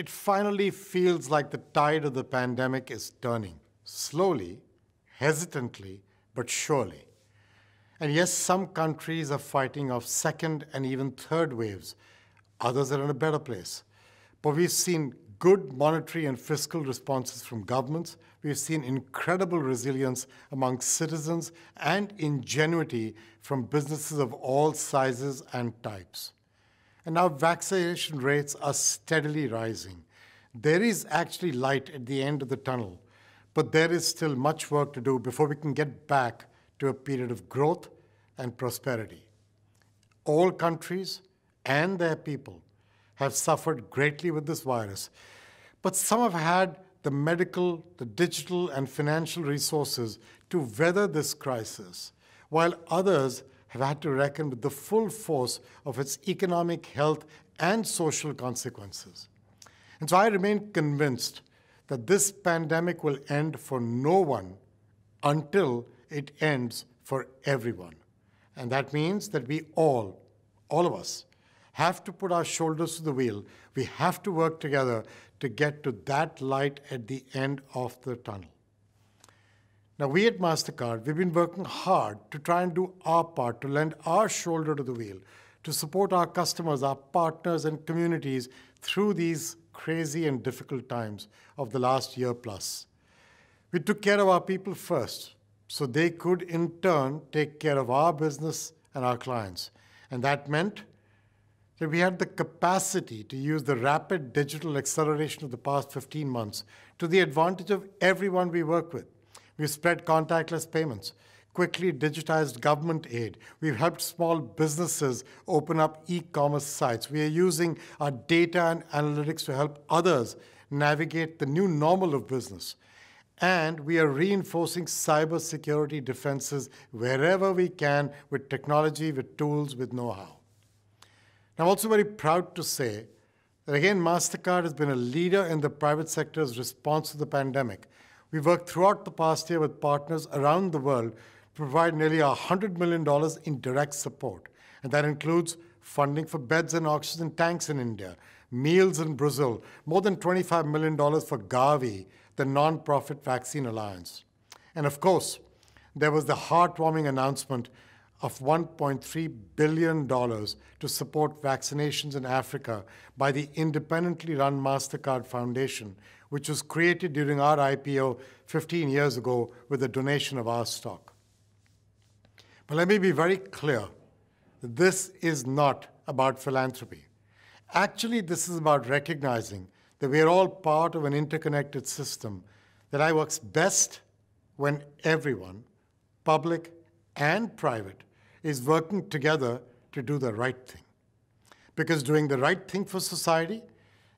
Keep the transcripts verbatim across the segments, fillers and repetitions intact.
It finally feels like the tide of the pandemic is turning, slowly, hesitantly, but surely. And yes, some countries are fighting off second and even third waves. Others are in a better place. But we've seen good monetary and fiscal responses from governments. We've seen incredible resilience among citizens and ingenuity from businesses of all sizes and types. And now vaccination rates are steadily rising. There is actually light at the end of the tunnel, but there is still much work to do before we can get back to a period of growth and prosperity. All countries and their people have suffered greatly with this virus, but some have had the medical, the digital, and financial resources to weather this crisis, while others have had to reckon with the full force of its economic, health, and social consequences. And so I remain convinced that this pandemic will end for no one until it ends for everyone. And that means that we all, all of us, have to put our shoulders to the wheel. We have to work together to get to that light at the end of the tunnel. Now, we at MasterCard, we've been working hard to try and do our part, to lend our shoulder to the wheel, to support our customers, our partners, and communities through these crazy and difficult times of the last year plus. We took care of our people first, so they could in turn take care of our business and our clients. And that meant that we had the capacity to use the rapid digital acceleration of the past fifteen months to the advantage of everyone we work with. We've spread contactless payments, quickly digitized government aid. We've helped small businesses open up e-commerce sites. We are using our data and analytics to help others navigate the new normal of business. And we are reinforcing cybersecurity defenses wherever we can with technology, with tools, with know-how. I'm also very proud to say that, again, MasterCard has been a leader in the private sector's response to the pandemic. We've worked throughout the past year with partners around the world to provide nearly one hundred million dollars in direct support. And that includes funding for beds and oxygen tanks in India, meals in Brazil, more than twenty-five million dollars for Gavi, the nonprofit vaccine alliance. And of course, there was the heartwarming announcement of one point three billion dollars to support vaccinations in Africa by the independently run MasterCard Foundation, which was created during our I P O fifteen years ago with a donation of our stock. But let me be very clear, this is not about philanthropy. Actually, this is about recognizing that we are all part of an interconnected system that works best when everyone, public and private, is working together to do the right thing. Because doing the right thing for society,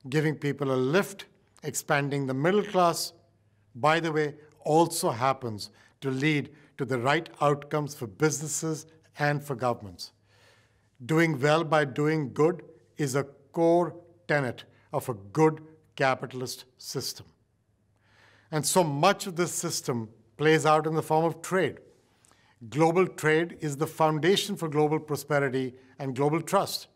giving people a lift, expanding the middle class, by the way, also happens to lead to the right outcomes for businesses and for governments. Doing well by doing good is a core tenet of a good capitalist system. And so much of this system plays out in the form of trade. Global trade is the foundation for global prosperity and global trust.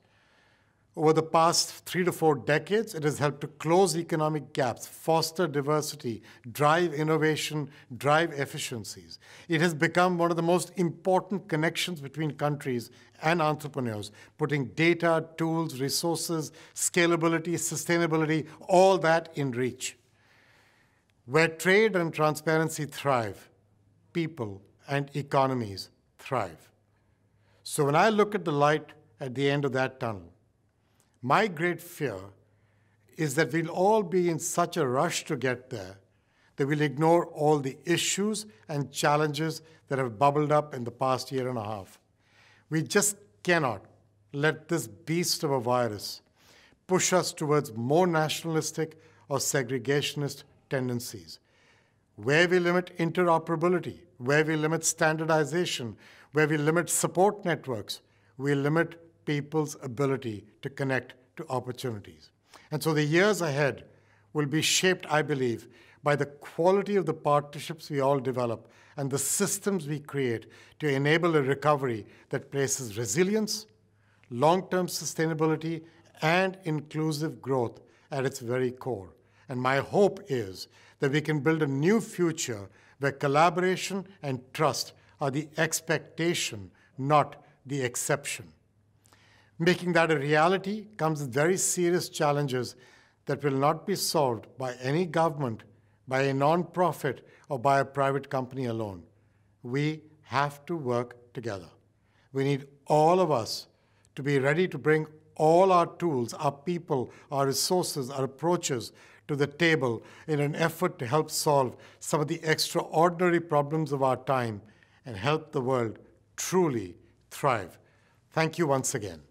Over the past three to four decades, it has helped to close economic gaps, foster diversity, drive innovation, drive efficiencies. It has become one of the most important connections between countries and entrepreneurs, putting data, tools, resources, scalability, sustainability, all that in reach. Where trade and transparency thrive, people and economies thrive. So when I look at the light at the end of that tunnel, my great fear is that we'll all be in such a rush to get there that we'll ignore all the issues and challenges that have bubbled up in the past year and a half. We just cannot let this beast of a virus push us towards more nationalistic or segregationist tendencies. Where we limit interoperability, where we limit standardization, where we limit support networks, we limit people's ability to connect to opportunities. And so the years ahead will be shaped, I believe, by the quality of the partnerships we all develop and the systems we create to enable a recovery that places resilience, long-term sustainability, and inclusive growth at its very core. And my hope is that we can build a new future where collaboration and trust are the expectation, not the exception. Making that a reality comes with very serious challenges that will not be solved by any government, by a non-profit, or by a private company alone. We have to work together. We need all of us to be ready to bring all our tools, our people, our resources, our approaches to the table in an effort to help solve some of the extraordinary problems of our time and help the world truly thrive. Thank you once again.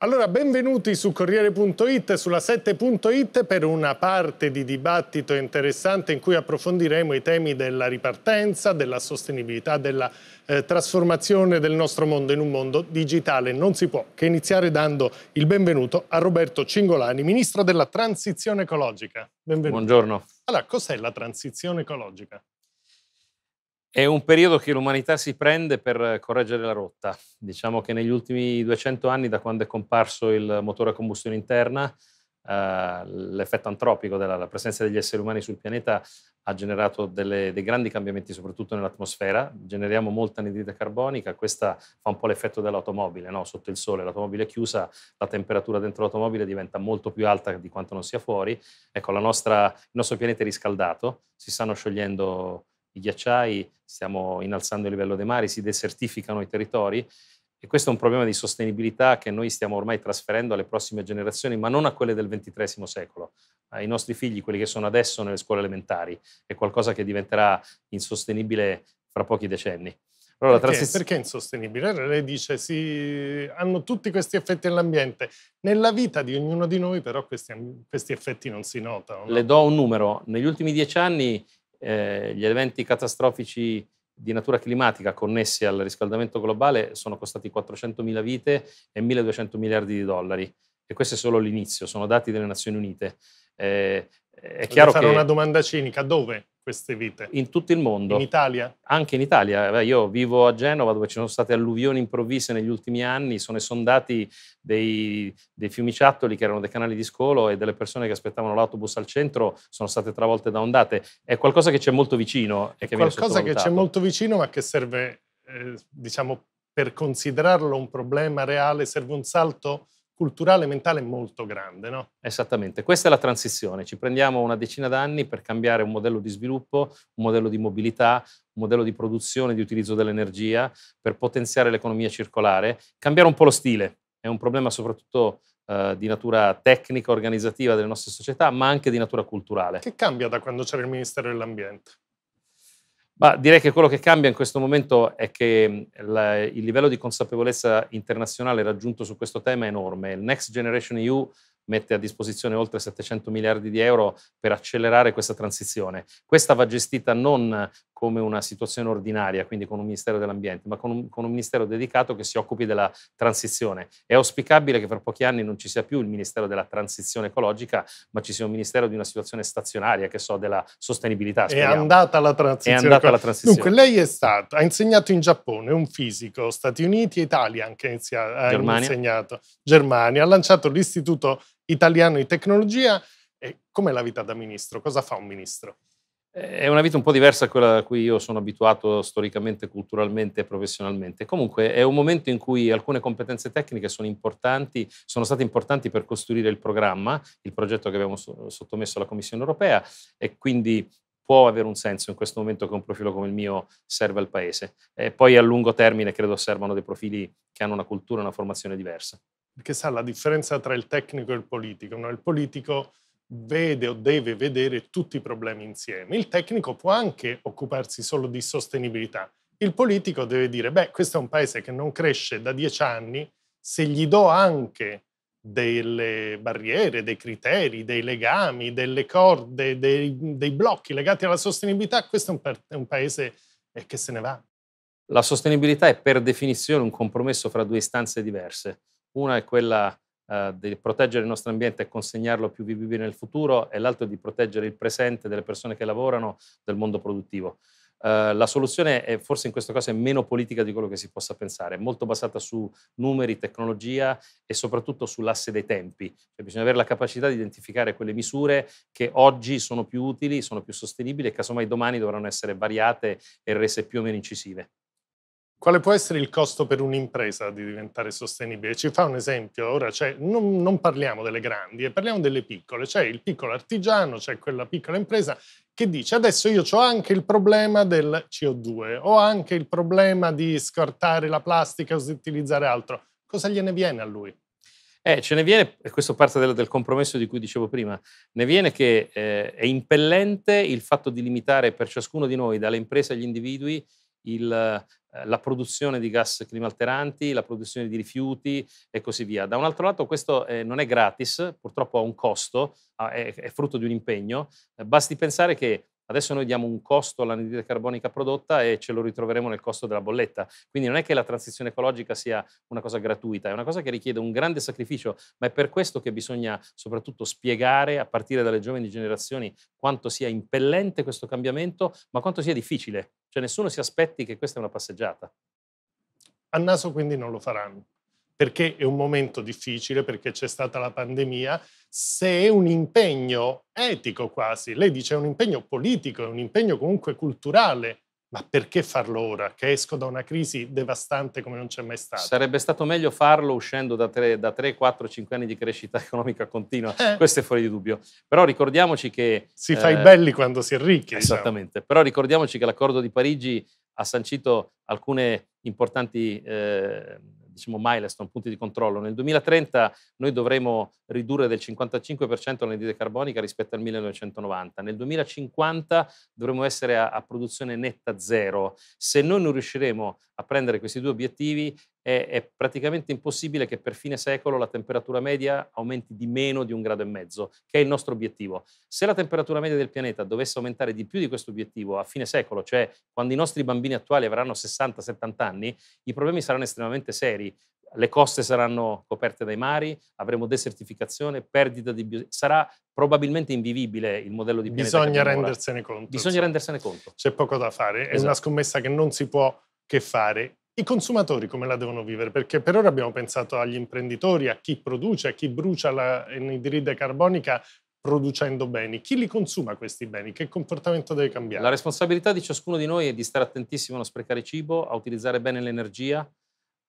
Allora, benvenuti su Corriere punto it, sulla sette punto it per una parte di dibattito interessante in cui approfondiremo i temi della ripartenza, della sostenibilità, della eh, trasformazione del nostro mondo in un mondo digitale. Non si può che iniziare dando il benvenuto a Roberto Cingolani, Ministro della Transizione Ecologica. Benvenuto. Buongiorno. Allora, cos'è la transizione ecologica? È un periodo che l'umanità si prende per correggere la rotta. Diciamo che negli ultimi duecento anni, da quando è comparso il motore a combustione interna, eh, l'effetto antropico della la presenza degli esseri umani sul pianeta ha generato delle, dei grandi cambiamenti, soprattutto nell'atmosfera. Generiamo molta anidride carbonica, questa fa un po' l'effetto dell'automobile, no? Sotto il sole, l'automobile è chiusa, la temperatura dentro l'automobile diventa molto più alta di quanto non sia fuori. Ecco, la nostra, il nostro pianeta è riscaldato, si stanno sciogliendo i ghiacciai, stiamo innalzando il livello dei mari, si desertificano i territori e questo è un problema di sostenibilità che noi stiamo ormai trasferendo alle prossime generazioni, ma non a quelle del ventitreesimo secolo. Ai nostri figli, quelli che sono adesso nelle scuole elementari, è qualcosa che diventerà insostenibile fra pochi decenni. Allora, perché, transiz- perché è insostenibile? Lei dice sì, hanno tutti questi effetti all'ambiente. Nella vita di ognuno di noi però questi, questi effetti non si notano. No? Le do un numero. Negli ultimi dieci anni Eh, gli eventi catastrofici di natura climatica connessi al riscaldamento globale sono costati quattrocentomila vite e milleduecento miliardi di dollari e questo è solo l'inizio, sono dati delle Nazioni Unite. Eh, è chiaro fare che una domanda cinica, dove queste vite? In tutto il mondo. In Italia? Anche in Italia. Beh, io vivo a Genova dove ci sono state alluvioni improvvise negli ultimi anni, sono esondati dei, dei fiumiciattoli che erano dei canali di scolo e delle persone che aspettavano l'autobus al centro sono state travolte da ondate. È qualcosa che c'è molto vicino e che viene sottovalutato. Qualcosa che c'è molto vicino ma che serve, eh, diciamo, per considerarlo un problema reale, serve un salto culturale e mentale molto grande, no? Esattamente, questa è la transizione, ci prendiamo una decina d'anni per cambiare un modello di sviluppo, un modello di mobilità, un modello di produzione, di utilizzo dell'energia, per potenziare l'economia circolare, cambiare un po' lo stile, è un problema soprattutto eh, di natura tecnica, organizzativa delle nostre società, ma anche di natura culturale. Che cambia da quando c'era il Ministero dell'Ambiente? Ma direi che quello che cambia in questo momento è che la, il livello di consapevolezza internazionale raggiunto su questo tema è enorme. Il Next Generation E U mette a disposizione oltre settecento miliardi di euro per accelerare questa transizione. Questa va gestita non come una situazione ordinaria, quindi con un Ministero dell'Ambiente, ma con un, con un Ministero dedicato che si occupi della transizione. È auspicabile che fra pochi anni non ci sia più il Ministero della Transizione Ecologica, ma ci sia un Ministero di una situazione stazionaria, che so, della sostenibilità. Speriamo. È andata la transizione. È andata la transizione. Dunque, lei è stato, ha insegnato in Giappone, un fisico, Stati Uniti e Italia anche inizia, ha insegnato. Germania. Ha lanciato l'Istituto Italiano di Tecnologia. E com'è la vita da ministro? Cosa fa un ministro? È una vita un po' diversa da quella a cui io sono abituato storicamente, culturalmente e professionalmente. Comunque è un momento in cui alcune competenze tecniche sono importanti, sono state importanti per costruire il programma, il progetto che abbiamo sottomesso alla Commissione europea e quindi può avere un senso in questo momento che un profilo come il mio serva al Paese. E poi a lungo termine credo servano dei profili che hanno una cultura e una formazione diversa. Perché sa la differenza tra il tecnico e il politico, no? Il politico vede o deve vedere tutti i problemi insieme. Il tecnico può anche occuparsi solo di sostenibilità. Il politico deve dire, beh, questo è un paese che non cresce da dieci anni, se gli do anche delle barriere, dei criteri, dei legami, delle corde, dei, dei blocchi legati alla sostenibilità, questo è un, pa- è un paese che se ne va. La sostenibilità è per definizione un compromesso fra due istanze diverse. Una è quella Uh, di proteggere il nostro ambiente e consegnarlo più vivibile nel futuro e l'altro di proteggere il presente delle persone che lavorano, del mondo produttivo. Uh, la soluzione è forse in questo caso è meno politica di quello che si possa pensare, è molto basata su numeri, tecnologia e soprattutto sull'asse dei tempi, cioè bisogna avere la capacità di identificare quelle misure che oggi sono più utili, sono più sostenibili e casomai domani dovranno essere variate e rese più o meno incisive. Quale può essere il costo per un'impresa di diventare sostenibile? Ci fa un esempio, ora cioè, non, non parliamo delle grandi, parliamo delle piccole, c'è il piccolo artigiano, c'è quella piccola impresa che dice adesso io ho anche il problema del C O due, ho anche il problema di scartare la plastica o di utilizzare altro, cosa gliene viene a lui? Eh, ce ne viene, e questo parte del, del compromesso di cui dicevo prima, ne viene che eh, è impellente il fatto di limitare per ciascuno di noi, dalle imprese agli individui, il... la produzione di gas climalteranti, la produzione di rifiuti e così via. Da un altro lato questo eh, non è gratis, purtroppo ha un costo, è, è frutto di un impegno. Eh, basti pensare che adesso noi diamo un costo all'anidride carbonica prodotta e ce lo ritroveremo nel costo della bolletta. Quindi non è che la transizione ecologica sia una cosa gratuita, è una cosa che richiede un grande sacrificio, ma è per questo che bisogna soprattutto spiegare, a partire dalle giovani generazioni, quanto sia impellente questo cambiamento, ma quanto sia difficile. Cioè nessuno si aspetti che questa è una passeggiata. A naso quindi non lo faranno, perché è un momento difficile, perché c'è stata la pandemia, se è un impegno etico quasi, lei dice è un impegno politico, è un impegno comunque culturale, ma perché farlo ora, che esco da una crisi devastante come non c'è mai stata? Sarebbe stato meglio farlo uscendo da tre, da tre, quattro, cinque anni di crescita economica continua, eh. Questo è fuori di dubbio. Però ricordiamoci che… Si eh, fa i belli quando si è ricchi. Esattamente, diciamo. Però ricordiamoci che l'accordo di Parigi ha sancito alcune importanti… Eh, diciamo milestone, punti di controllo. Nel duemilatrenta noi dovremo ridurre del cinquantacinque per cento l'anidride carbonica rispetto al millenovecentonovanta. Nel duemilacinquanta dovremo essere a, a produzione netta zero. Se noi non riusciremo a prendere questi due obiettivi, è, è praticamente impossibile che per fine secolo la temperatura media aumenti di meno di un grado e mezzo, che è il nostro obiettivo. Se la temperatura media del pianeta dovesse aumentare di più di questo obiettivo a fine secolo, cioè quando i nostri bambini attuali avranno sessanta settanta anni, i problemi saranno estremamente seri. Le coste saranno coperte dai mari, avremo desertificazione, perdita di biodiversità. Sarà probabilmente invivibile il modello di pianeta. Bisogna rendersene conto. Bisogna insomma. rendersene conto. C'è poco da fare, esatto. È una scommessa che non si può che fare. I consumatori come la devono vivere? Perché per ora abbiamo pensato agli imprenditori, a chi produce, a chi brucia l'anidride carbonica producendo beni. Chi li consuma questi beni? Che comportamento deve cambiare? La responsabilità di ciascuno di noi è di stare attentissimo a non sprecare cibo, a utilizzare bene l'energia,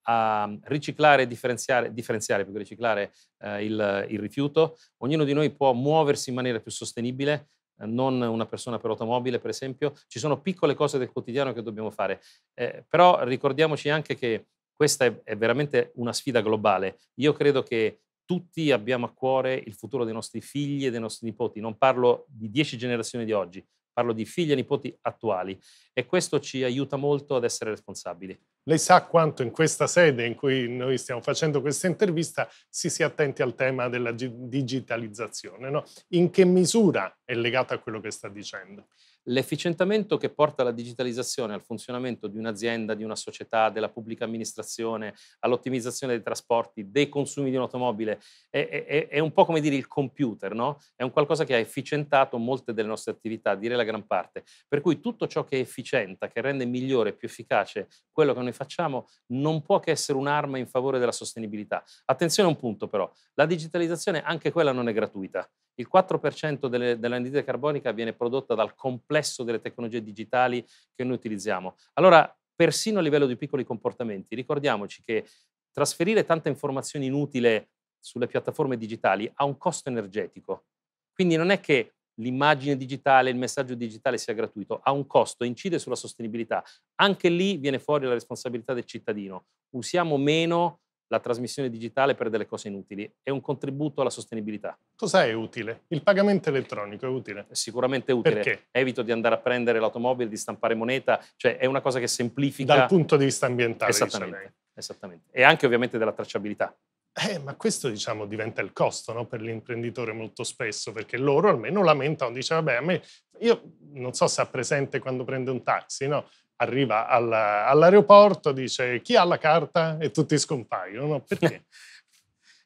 a riciclare e differenziare, differenziare più che riciclare eh, il, il rifiuto. Ognuno di noi può muoversi in maniera più sostenibile, eh, non una persona per automobile per esempio. Ci sono piccole cose del quotidiano che dobbiamo fare, eh, però ricordiamoci anche che questa è, è veramente una sfida globale. Io credo che tutti abbiamo a cuore il futuro dei nostri figli e dei nostri nipoti, non parlo di dieci generazioni di oggi, parlo di figli e nipoti attuali e questo ci aiuta molto ad essere responsabili. Lei sa quanto in questa sede in cui noi stiamo facendo questa intervista si sia attenti al tema della digitalizzazione, no? In che misura è legata a quello che sta dicendo? L'efficientamento che porta la digitalizzazione al funzionamento di un'azienda, di una società, della pubblica amministrazione, all'ottimizzazione dei trasporti, dei consumi di un'automobile, è, è, è un po' come dire il computer, no? È un qualcosa che ha efficientato molte delle nostre attività, direi la gran parte. Per cui tutto ciò che efficienta, che rende migliore, più efficace quello che noi facciamo, non può che essere un'arma in favore della sostenibilità. Attenzione a un punto però, la digitalizzazione anche quella non è gratuita. Il quattro per cento delle, dell'anidride carbonica viene prodotta dal complesso delle tecnologie digitali che noi utilizziamo. Allora, persino a livello di piccoli comportamenti, ricordiamoci che trasferire tanta informazione inutile sulle piattaforme digitali ha un costo energetico. Quindi non è che l'immagine digitale, il messaggio digitale sia gratuito, ha un costo, incide sulla sostenibilità. Anche lì viene fuori la responsabilità del cittadino. Usiamo meno la trasmissione digitale per delle cose inutili, è un contributo alla sostenibilità. Cosa è utile? Il pagamento elettronico è utile? È sicuramente utile. Perché? Evito di andare a prendere l'automobile, di stampare moneta, cioè è una cosa che semplifica… Dal punto di vista ambientale, esattamente, dice lei. Esattamente. E anche ovviamente della tracciabilità. Eh, ma questo diciamo diventa il costo, no? Per l'imprenditore molto spesso, perché loro almeno lamentano, dice vabbè a me… Io non so se ha presente quando prende un taxi, no? Arriva alla, all'aeroporto, dice chi ha la carta e tutti scompaiono, no? Perché?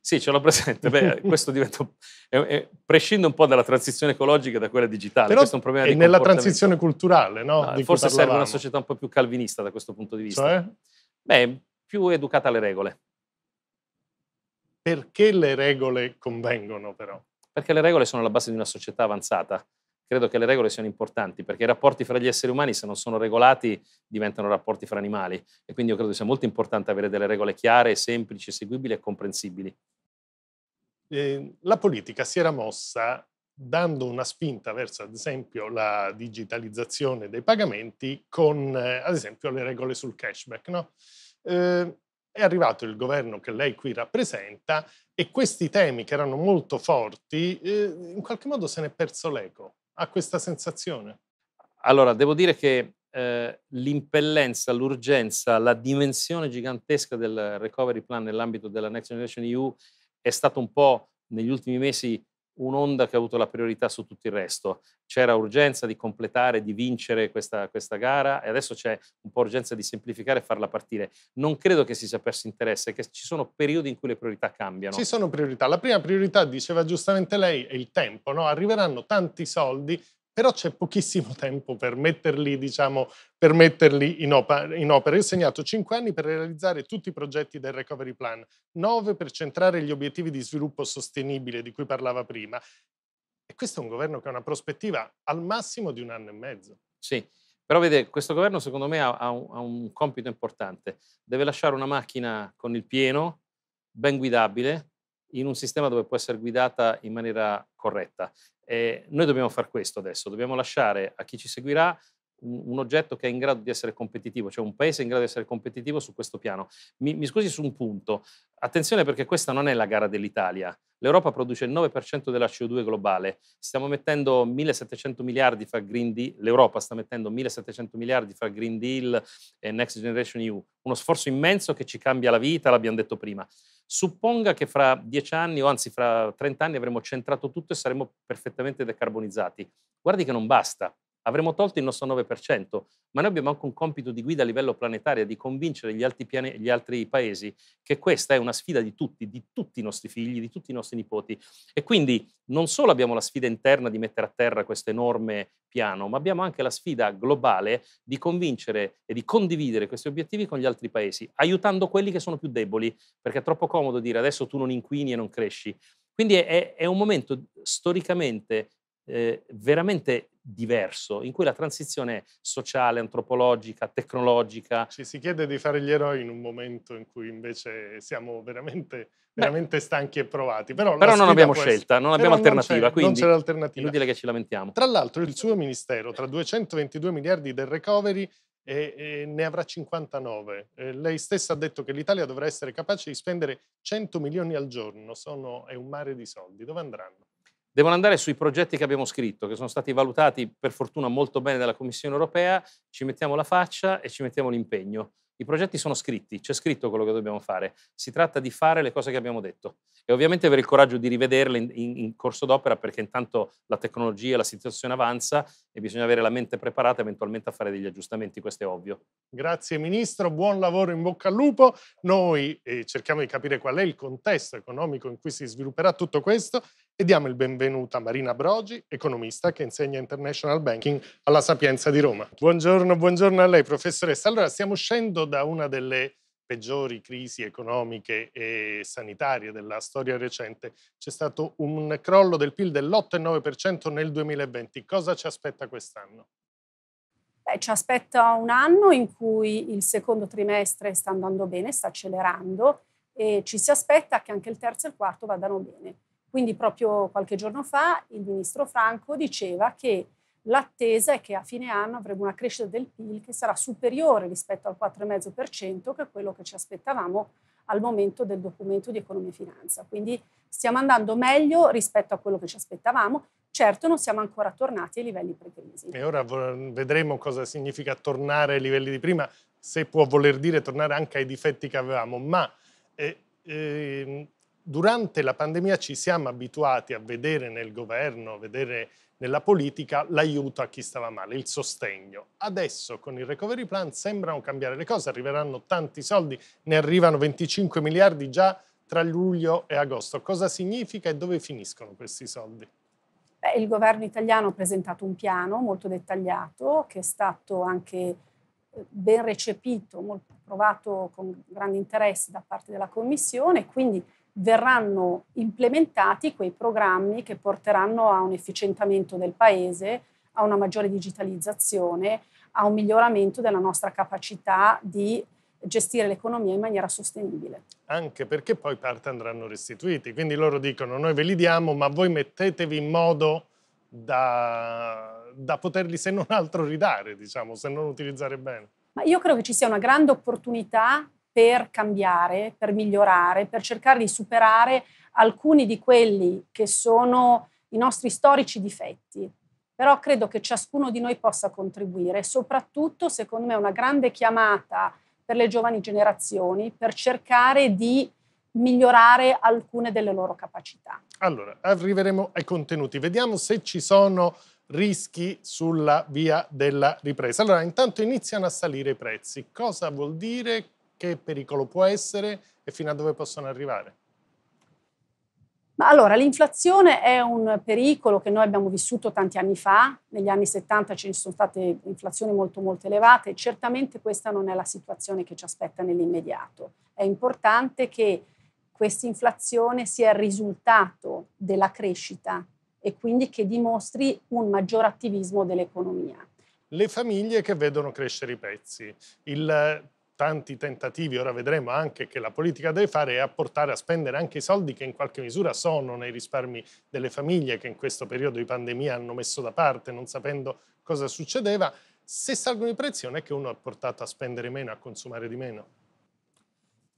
Sì, ce l'ho presente. Beh, questo diventa, è, è, prescinde un po' dalla transizione ecologica e da quella digitale. Però questo è un problema di comportamento. Nella transizione culturale, no? Ah, di forse serve una società un po' più calvinista da questo punto di vista. Cioè? Beh, più educata alle regole. Perché le regole convengono, però? Perché le regole sono la base di una società avanzata. Credo che le regole siano importanti, perché i rapporti fra gli esseri umani, se non sono regolati, diventano rapporti fra animali. E quindi io credo sia molto importante avere delle regole chiare, semplici, seguibili e comprensibili. Eh, la politica si era mossa dando una spinta verso, ad esempio, la digitalizzazione dei pagamenti con, eh, ad esempio, le regole sul cashback, no? Eh, È arrivato il governo che lei qui rappresenta e questi temi che erano molto forti, eh, in qualche modo se n'è perso l'eco. Ha questa sensazione? Allora, devo dire che eh, l'impellenza, l'urgenza, la dimensione gigantesca del recovery plan nell'ambito della Next Generation E U è stato un po' negli ultimi mesi un'onda che ha avuto la priorità su tutto il resto. C'era urgenza di completare, di vincere questa, questa gara e adesso c'è un po' urgenza di semplificare e farla partire. Non credo che si sia perso interesse, che ci sono periodi in cui le priorità cambiano. Ci sono priorità. La prima priorità, diceva giustamente lei, è il tempo, no? Arriveranno tanti soldi, però c'è pochissimo tempo per metterli, diciamo, per metterli in opera. In opera. Io ho segnato cinque anni per realizzare tutti i progetti del Recovery Plan, nove per centrare gli obiettivi di sviluppo sostenibile di cui parlava prima. E questo è un governo che ha una prospettiva al massimo di un anno e mezzo. Sì, però vede, questo governo secondo me ha, ha, un, ha un compito importante. Deve lasciare una macchina con il pieno, ben guidabile, in un sistema dove può essere guidata in maniera corretta. Eh, noi dobbiamo fare questo adesso, dobbiamo lasciare a chi ci seguirà un, un oggetto che è in grado di essere competitivo, cioè un paese in grado di essere competitivo su questo piano. Mi, mi scusi su un punto, attenzione perché questa non è la gara dell'Italia, l'Europa produce il nove per cento della C O due globale, stiamo mettendo millesettecento miliardi fra Green Deal, l'Europa sta mettendo millesettecento miliardi fra Green Deal e Next Generation E U, uno sforzo immenso che ci cambia la vita, l'abbiamo detto prima. Supponga che fra dieci anni o anzi fra trent'anni avremo centrato tutto e saremo perfettamente decarbonizzati. Guardi che non basta, avremo tolto il nostro nove per cento, ma noi abbiamo anche un compito di guida a livello planetario, di convincere gli altri, piani, gli altri paesi che questa è una sfida di tutti, di tutti i nostri figli, di tutti i nostri nipoti. E quindi non solo abbiamo la sfida interna di mettere a terra questo enorme piano, ma abbiamo anche la sfida globale di convincere e di condividere questi obiettivi con gli altri paesi, aiutando quelli che sono più deboli, perché è troppo comodo dire adesso tu non inquini e non cresci. Quindi è, è un momento storicamente eh, veramente diverso, in cui la transizione sociale, antropologica, tecnologica... Ci si chiede di fare gli eroi in un momento in cui invece siamo veramente, veramente stanchi e provati. Però, però non abbiamo scelta, non abbiamo alternativa, quindi non c'è l'alternativa. È inutile che ci lamentiamo. Tra l'altro il suo ministero, tra duecentoventidue miliardi del recovery, e, e ne avrà cinquantanove. Eh, lei stessa ha detto che l'Italia dovrà essere capace di spendere cento milioni al giorno, sono, è un mare di soldi. Dove andranno? Devono andare sui progetti che abbiamo scritto, che sono stati valutati per fortuna molto bene dalla Commissione europea, ci mettiamo la faccia e ci mettiamo l'impegno. I progetti sono scritti, c'è scritto quello che dobbiamo fare, si tratta di fare le cose che abbiamo detto e ovviamente avere il coraggio di rivederle in, in, in corso d'opera, perché intanto la tecnologia, la situazione avanza e bisogna avere la mente preparata eventualmente a fare degli aggiustamenti, questo è ovvio. Grazie Ministro, buon lavoro, in bocca al lupo. Noi eh, cerchiamo di capire qual è il contesto economico in cui si svilupperà tutto questo e diamo il benvenuto a Marina Brogi, economista che insegna International Banking alla Sapienza di Roma. Buongiorno, buongiorno a lei professoressa. Allora, stiamo uscendo da una delle peggiori crisi economiche e sanitarie della storia recente. C'è stato un crollo del P I L dell'otto e nove per cento nel duemilaventi. Cosa ci aspetta quest'anno? Beh, ci aspetta un anno in cui il secondo trimestre sta andando bene, sta accelerando e ci si aspetta che anche il terzo e il quarto vadano bene. Quindi proprio qualche giorno fa il ministro Franco diceva che l'attesa è che a fine anno avremo una crescita del P I L che sarà superiore rispetto al quattro virgola cinque per cento, che è quello che ci aspettavamo al momento del documento di economia e finanza. Quindi stiamo andando meglio rispetto a quello che ci aspettavamo. Certo, non siamo ancora tornati ai livelli pre-crisi. E ora vedremo cosa significa tornare ai livelli di prima, se può voler dire tornare anche ai difetti che avevamo, ma... Eh, eh, Durante la pandemia ci siamo abituati a vedere nel governo, a vedere nella politica l'aiuto a chi stava male, il sostegno. Adesso con il recovery plan sembrano cambiare le cose, arriveranno tanti soldi, ne arrivano venticinque miliardi già tra luglio e agosto. Cosa significa e dove finiscono questi soldi? Beh, il governo italiano ha presentato un piano molto dettagliato che è stato anche ben recepito, molto approvato con grande interesse da parte della Commissione, quindi verranno implementati quei programmi che porteranno a un efficientamento del Paese, a una maggiore digitalizzazione, a un miglioramento della nostra capacità di gestire l'economia in maniera sostenibile. Anche perché poi parte andranno restituiti, quindi loro dicono noi ve li diamo ma voi mettetevi in modo da, da poterli se non altro ridare, diciamo, se non utilizzare bene. Ma io credo che ci sia una grande opportunità per cambiare, per migliorare, per cercare di superare alcuni di quelli che sono i nostri storici difetti. Però credo che ciascuno di noi possa contribuire, soprattutto secondo me una grande chiamata per le giovani generazioni, per cercare di migliorare alcune delle loro capacità. Allora, arriveremo ai contenuti, vediamo se ci sono rischi sulla via della ripresa. Allora, intanto iniziano a salire i prezzi. Cosa vuol dire? Che pericolo può essere e fino a dove possono arrivare? Ma allora, l'inflazione è un pericolo che noi abbiamo vissuto tanti anni fa, negli anni settanta ci sono state inflazioni molto molto elevate, certamente questa non è la situazione che ci aspetta nell'immediato. È importante che questa inflazione sia il risultato della crescita e quindi che dimostri un maggior attivismo dell'economia. Le famiglie che vedono crescere i prezzi, il tanti tentativi, ora vedremo anche che la politica deve fare, è a portare a spendere anche i soldi che in qualche misura sono nei risparmi delle famiglie che in questo periodo di pandemia hanno messo da parte non sapendo cosa succedeva. Se salgono i prezzi non è che uno è portato a spendere meno, a consumare di meno.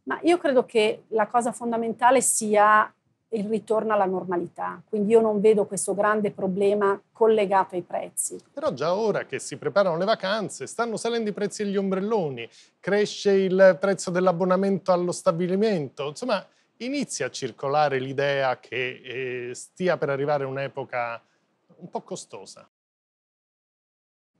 Ma io credo che la cosa fondamentale sia il ritorno alla normalità, quindi io non vedo questo grande problema collegato ai prezzi. Però già ora che si preparano le vacanze stanno salendo i prezzi degli ombrelloni, cresce il prezzo dell'abbonamento allo stabilimento, insomma inizia a circolare l'idea che eh, stia per arrivare un'epoca un po' costosa.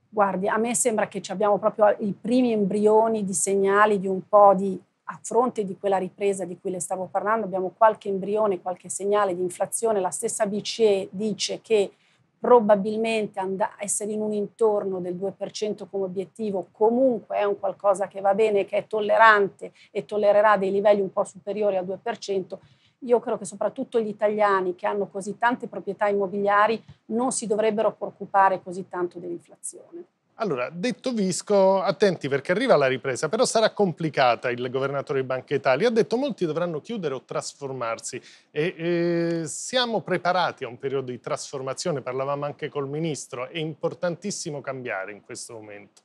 Guardi, a me sembra che abbiamo proprio i primi embrioni di segnali di un po' di a fronte di quella ripresa di cui le stavo parlando, abbiamo qualche embrione, qualche segnale di inflazione. La stessa B C E dice che probabilmente essere in un intorno del due per cento come obiettivo comunque è un qualcosa che va bene, che è tollerante e tollererà dei livelli un po' superiori al due per cento. Io credo che soprattutto gli italiani che hanno così tante proprietà immobiliari non si dovrebbero preoccupare così tanto dell'inflazione. Allora, detto Visco, attenti perché arriva la ripresa, però sarà complicata. Il governatore di Banca Italia ha detto molti dovranno chiudere o trasformarsi e, e siamo preparati a un periodo di trasformazione, parlavamo anche col ministro, è importantissimo cambiare in questo momento.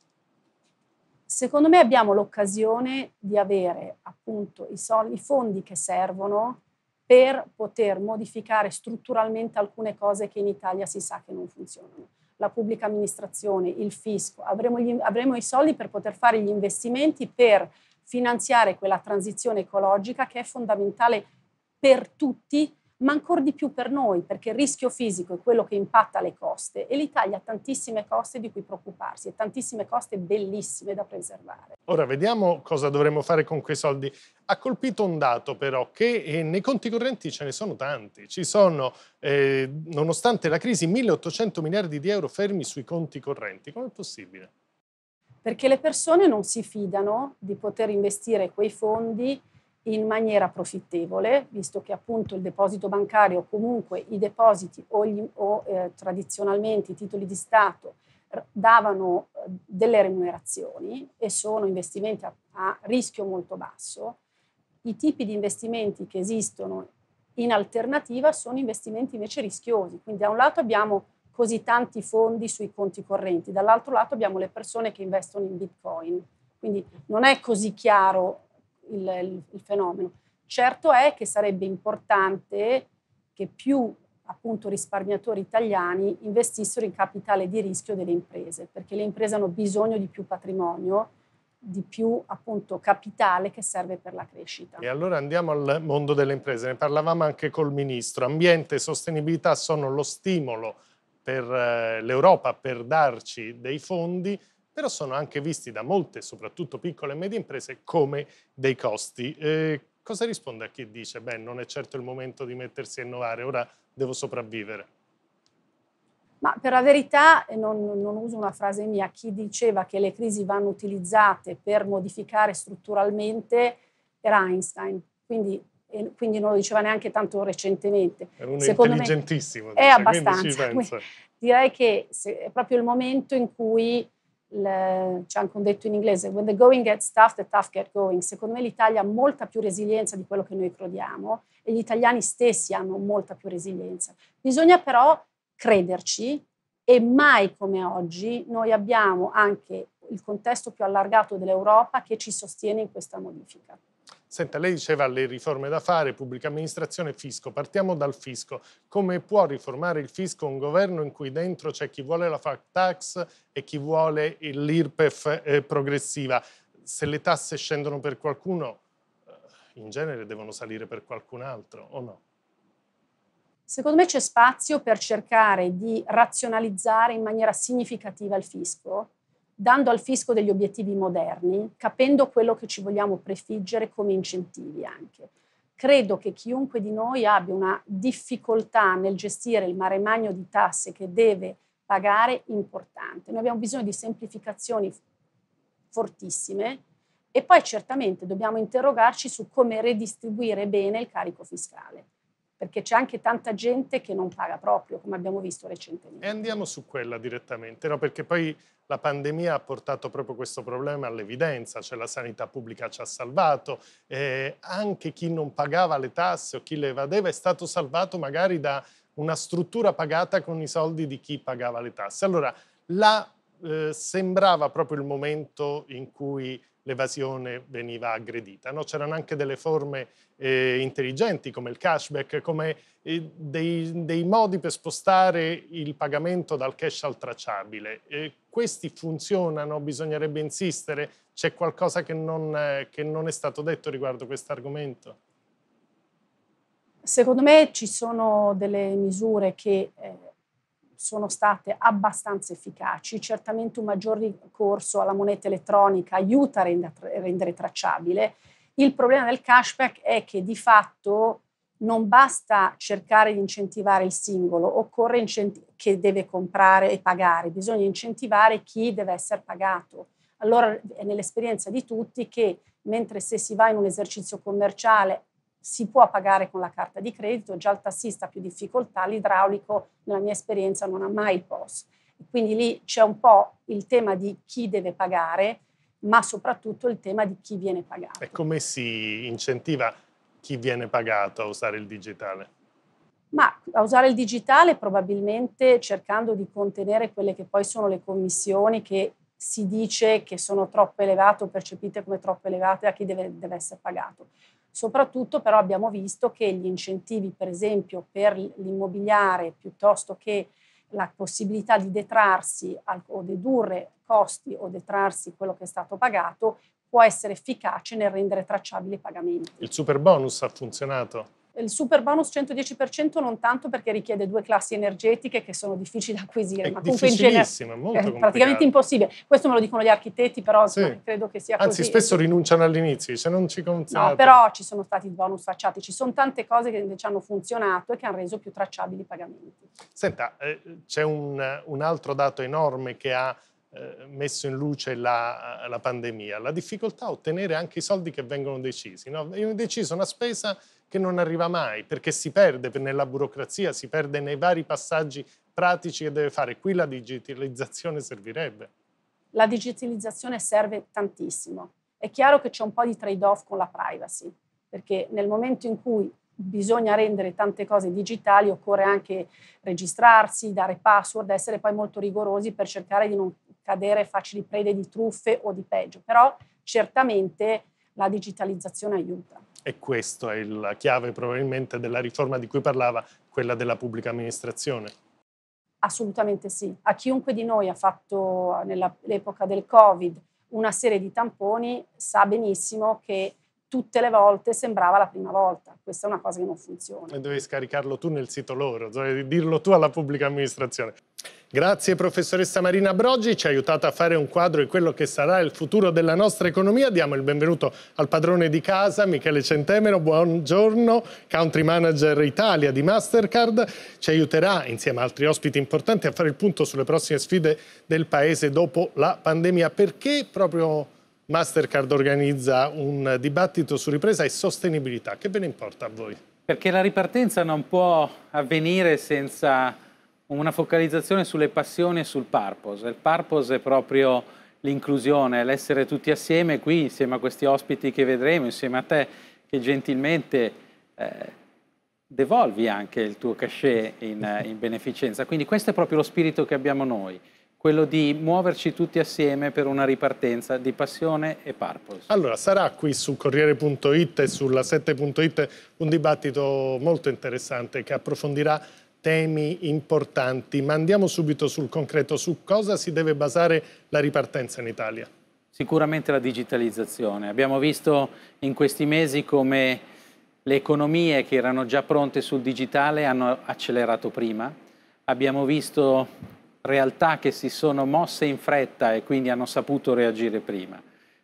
Secondo me abbiamo l'occasione di avere appunto i, soldi, i fondi che servono per poter modificare strutturalmente alcune cose che in Italia si sa che non funzionano. La pubblica amministrazione, il fisco, avremo, gli, avremo i soldi per poter fare gli investimenti per finanziare quella transizione ecologica che è fondamentale per tutti, ma ancor di più per noi, perché il rischio fisico è quello che impatta le coste e l'Italia ha tantissime coste di cui preoccuparsi e tantissime coste bellissime da preservare. Ora vediamo cosa dovremo fare con quei soldi. Ha colpito un dato però che nei conti correnti ce ne sono tanti, ci sono eh, nonostante la crisi milleottocento miliardi di euro fermi sui conti correnti, com'è possibile? Perché le persone non si fidano di poter investire quei fondi in maniera profittevole, visto che appunto il deposito bancario o comunque i depositi o, gli, o eh, tradizionalmente i titoli di Stato davano eh, delle remunerazioni e sono investimenti a, a rischio molto basso. I tipi di investimenti che esistono in alternativa sono investimenti invece rischiosi, quindi da un lato abbiamo così tanti fondi sui conti correnti, dall'altro lato abbiamo le persone che investono in Bitcoin, quindi non è così chiaro Il, il, il fenomeno. Certo è che sarebbe importante che più appunto risparmiatori italiani investissero in capitale di rischio delle imprese, perché le imprese hanno bisogno di più patrimonio, di più appunto capitale che serve per la crescita. E allora andiamo al mondo delle imprese, ne parlavamo anche col ministro, ambiente e sostenibilità sono lo stimolo per eh, l'Europa per darci dei fondi, però sono anche visti da molte, soprattutto piccole e medie imprese, come dei costi. Eh, Cosa risponde a chi dice beh, non è certo il momento di mettersi a innovare, ora devo sopravvivere? Ma per la verità, non, non uso una frase mia, chi diceva che le crisi vanno utilizzate per modificare strutturalmente era Einstein, quindi, e quindi non lo diceva neanche tanto recentemente. È uno Secondo intelligentissimo. Me, dice, è abbastanza. Quindi direi che se, è proprio il momento in cui, le, c'è anche un detto in inglese, when the going gets tough, the tough get going. Secondo me l'Italia ha molta più resilienza di quello che noi crediamo e gli italiani stessi hanno molta più resilienza. Bisogna però crederci e mai come oggi noi abbiamo anche il contesto più allargato dell'Europa che ci sostiene in questa modifica. Senta, lei diceva le riforme da fare, pubblica amministrazione e fisco. Partiamo dal fisco. Come può riformare il fisco un governo in cui dentro c'è chi vuole la flat tax e chi vuole l'I R P E F eh, progressiva? Se le tasse scendono per qualcuno, in genere devono salire per qualcun altro, o no? Secondo me c'è spazio per cercare di razionalizzare in maniera significativa il fisco, dando al fisco degli obiettivi moderni, capendo quello che ci vogliamo prefiggere come incentivi anche. Credo che chiunque di noi abbia una difficoltà nel gestire il mare magno di tasse che deve pagare importante. Noi abbiamo bisogno di semplificazioni fortissime e poi certamente dobbiamo interrogarci su come redistribuire bene il carico fiscale, perché c'è anche tanta gente che non paga proprio, come abbiamo visto recentemente. E andiamo su quella direttamente, no? Perché poi la pandemia ha portato proprio questo problema all'evidenza, cioè la sanità pubblica ci ha salvato, eh, anche chi non pagava le tasse o chi le evadeva è stato salvato magari da una struttura pagata con i soldi di chi pagava le tasse. Allora, là eh, sembrava proprio il momento in cui l'evasione veniva aggredita, no? C'erano anche delle forme eh, intelligenti come il cashback, come eh, dei, dei modi per spostare il pagamento dal cash al tracciabile. Eh, questi funzionano, bisognerebbe insistere, c'è qualcosa che non, eh, che non è stato detto riguardo questo argomento? Secondo me ci sono delle misure che eh, sono state abbastanza efficaci, certamente un maggior ricorso alla moneta elettronica aiuta a rendere tracciabile. Il problema del cashback è che di fatto non basta cercare di incentivare il singolo, occorre incenti- che deve comprare e pagare, bisogna incentivare chi deve essere pagato. Allora è nell'esperienza di tutti che mentre se si va in un esercizio commerciale si può pagare con la carta di credito, già il tassista ha più difficoltà, l'idraulico nella mia esperienza non ha mai il P O S. Quindi lì c'è un po' il tema di chi deve pagare, ma soprattutto il tema di chi viene pagato. E come si incentiva chi viene pagato a usare il digitale? Ma a usare il digitale probabilmente cercando di contenere quelle che poi sono le commissioni che si dice che sono troppo elevate o percepite come troppo elevate da chi deve, deve essere pagato. Soprattutto però abbiamo visto che gli incentivi per esempio per l'immobiliare piuttosto che la possibilità di detrarsi o dedurre costi o detrarsi quello che è stato pagato può essere efficace nel rendere tracciabili i pagamenti. Il super bonus ha funzionato? Il super bonus cento dieci per cento non tanto perché richiede due classi energetiche che sono difficili da acquisire, è ma comunque in genere è praticamente impossibile. Questo me lo dicono gli architetti, però sì. Credo che sia Anzi, così. Anzi, spesso rinunciano all'inizio, se non ci consente. No, però ci sono stati bonus facciati, ci sono tante cose che invece hanno funzionato e che hanno reso più tracciabili i pagamenti. Senta, eh, c'è un, un altro dato enorme che ha eh, messo in luce la, la pandemia, la difficoltà a ottenere anche i soldi che vengono decisi. No? Io ho deciso una spesa che non arriva mai, perché si perde nella burocrazia, si perde nei vari passaggi pratici che deve fare. Qui la digitalizzazione servirebbe. La digitalizzazione serve tantissimo. È chiaro che c'è un po' di trade-off con la privacy, perché nel momento in cui bisogna rendere tante cose digitali, occorre anche registrarsi, dare password, essere poi molto rigorosi per cercare di non cadere facili prede di truffe o di peggio. Però certamente la digitalizzazione aiuta. E questa è la chiave probabilmente della riforma di cui parlava, quella della pubblica amministrazione. Assolutamente sì. A chiunque di noi ha fatto nell'epoca del Covid una serie di tamponi sa benissimo che tutte le volte sembrava la prima volta. Questa è una cosa che non funziona. E dovevi scaricarlo tu nel sito loro, dovevi dirlo tu alla pubblica amministrazione. Grazie professoressa Marina Brogi, ci ha aiutato a fare un quadro di quello che sarà il futuro della nostra economia. Diamo il benvenuto al padrone di casa, Michele Centemero, buongiorno, Country Manager Italia di MasterCard. Ci aiuterà, insieme a altri ospiti importanti, a fare il punto sulle prossime sfide del Paese dopo la pandemia. Perché proprio MasterCard organizza un dibattito su ripresa e sostenibilità? Che ve ne importa a voi? Perché la ripartenza non può avvenire senza una focalizzazione sulle passioni e sul purpose. Il purpose è proprio l'inclusione, l'essere tutti assieme qui, insieme a questi ospiti che vedremo, insieme a te che gentilmente eh, devolvi anche il tuo cachet in, in beneficenza. Quindi questo è proprio lo spirito che abbiamo noi, quello di muoverci tutti assieme per una ripartenza di passione e purpose. Allora, sarà qui su Corriere punto it e sulla sette punto it un dibattito molto interessante che approfondirà temi importanti, ma andiamo subito sul concreto, su cosa si deve basare la ripartenza in Italia. Sicuramente la digitalizzazione. Abbiamo visto in questi mesi come le economie che erano già pronte sul digitale hanno accelerato prima, abbiamo visto realtà che si sono mosse in fretta e quindi hanno saputo reagire prima.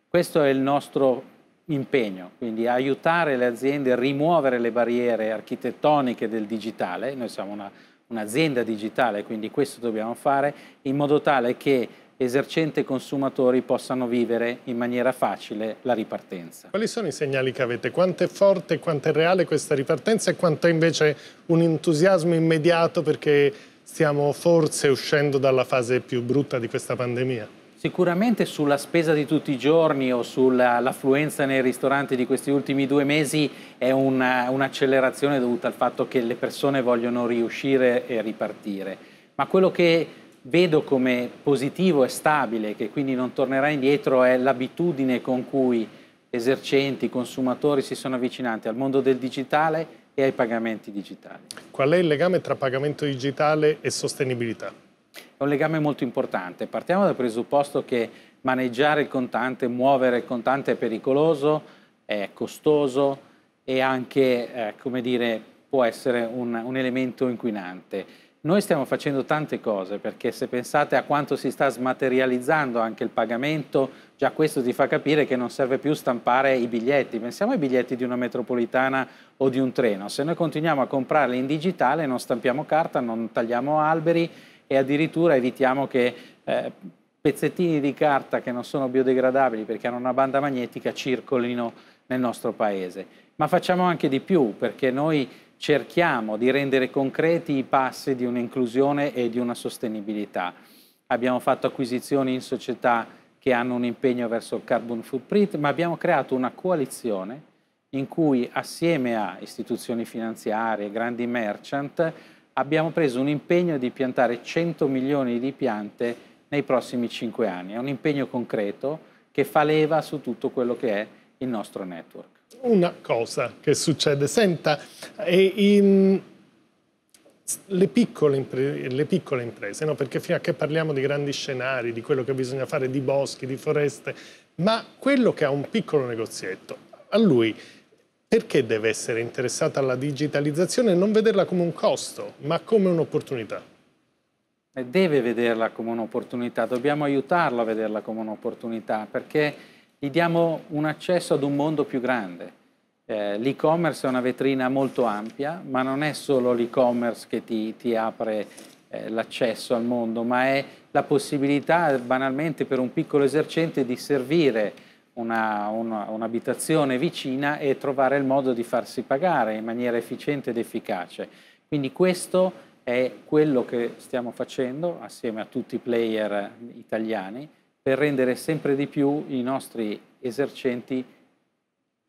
Questo è il nostro impegno, quindi aiutare le aziende a rimuovere le barriere architettoniche del digitale. Noi siamo una, un'azienda digitale, quindi questo dobbiamo fare in modo tale che esercenti e consumatori possano vivere in maniera facile la ripartenza. Quali sono i segnali che avete? Quanto è forte, quanto è reale questa ripartenza e quanto è invece un entusiasmo immediato perché stiamo forse uscendo dalla fase più brutta di questa pandemia? Sicuramente sulla spesa di tutti i giorni o sull'affluenza nei ristoranti di questi ultimi due mesi è un'accelerazione un dovuta al fatto che le persone vogliono riuscire e ripartire. Ma quello che vedo come positivo e stabile, che quindi non tornerà indietro, è l'abitudine con cui esercenti, consumatori si sono avvicinati al mondo del digitale e ai pagamenti digitali. Qual è il legame tra pagamento digitale e sostenibilità? È un legame molto importante. Partiamo dal presupposto che maneggiare il contante, muovere il contante è pericoloso, è costoso e anche, eh, come dire, può essere un, un elemento inquinante. Noi stiamo facendo tante cose, perché se pensate a quanto si sta smaterializzando anche il pagamento, già questo ti fa capire che non serve più stampare i biglietti. Pensiamo ai biglietti di una metropolitana o di un treno. Se noi continuiamo a comprarli in digitale, non stampiamo carta, non tagliamo alberi, e addirittura evitiamo che eh, pezzettini di carta che non sono biodegradabili perché hanno una banda magnetica circolino nel nostro paese. Ma facciamo anche di più, perché noi cerchiamo di rendere concreti i passi di un'inclusione e di una sostenibilità. Abbiamo fatto acquisizioni in società che hanno un impegno verso il carbon footprint, ma abbiamo creato una coalizione in cui, assieme a istituzioni finanziarie, grandi merchant, abbiamo preso un impegno di piantare cento milioni di piante nei prossimi cinque anni. È un impegno concreto che fa leva su tutto quello che è il nostro network. Una cosa che succede, senta, e in... le, piccole impre... le piccole imprese, no? Perché fino a che parliamo di grandi scenari, di quello che bisogna fare, di boschi, di foreste, ma quello che ha un piccolo negozietto, a lui perché deve essere interessata alla digitalizzazione e non vederla come un costo, ma come un'opportunità? Deve vederla come un'opportunità, dobbiamo aiutarlo a vederla come un'opportunità, perché gli diamo un accesso ad un mondo più grande. Eh, l'e-commerce è una vetrina molto ampia, ma non è solo l'e-commerce che ti, ti apre eh, l'accesso al mondo, ma è la possibilità, banalmente, per un piccolo esercente di servire un'abitazione vicina e trovare il modo di farsi pagare in maniera efficiente ed efficace. Quindi questo è quello che stiamo facendo assieme a tutti i player italiani per rendere sempre di più i nostri esercenti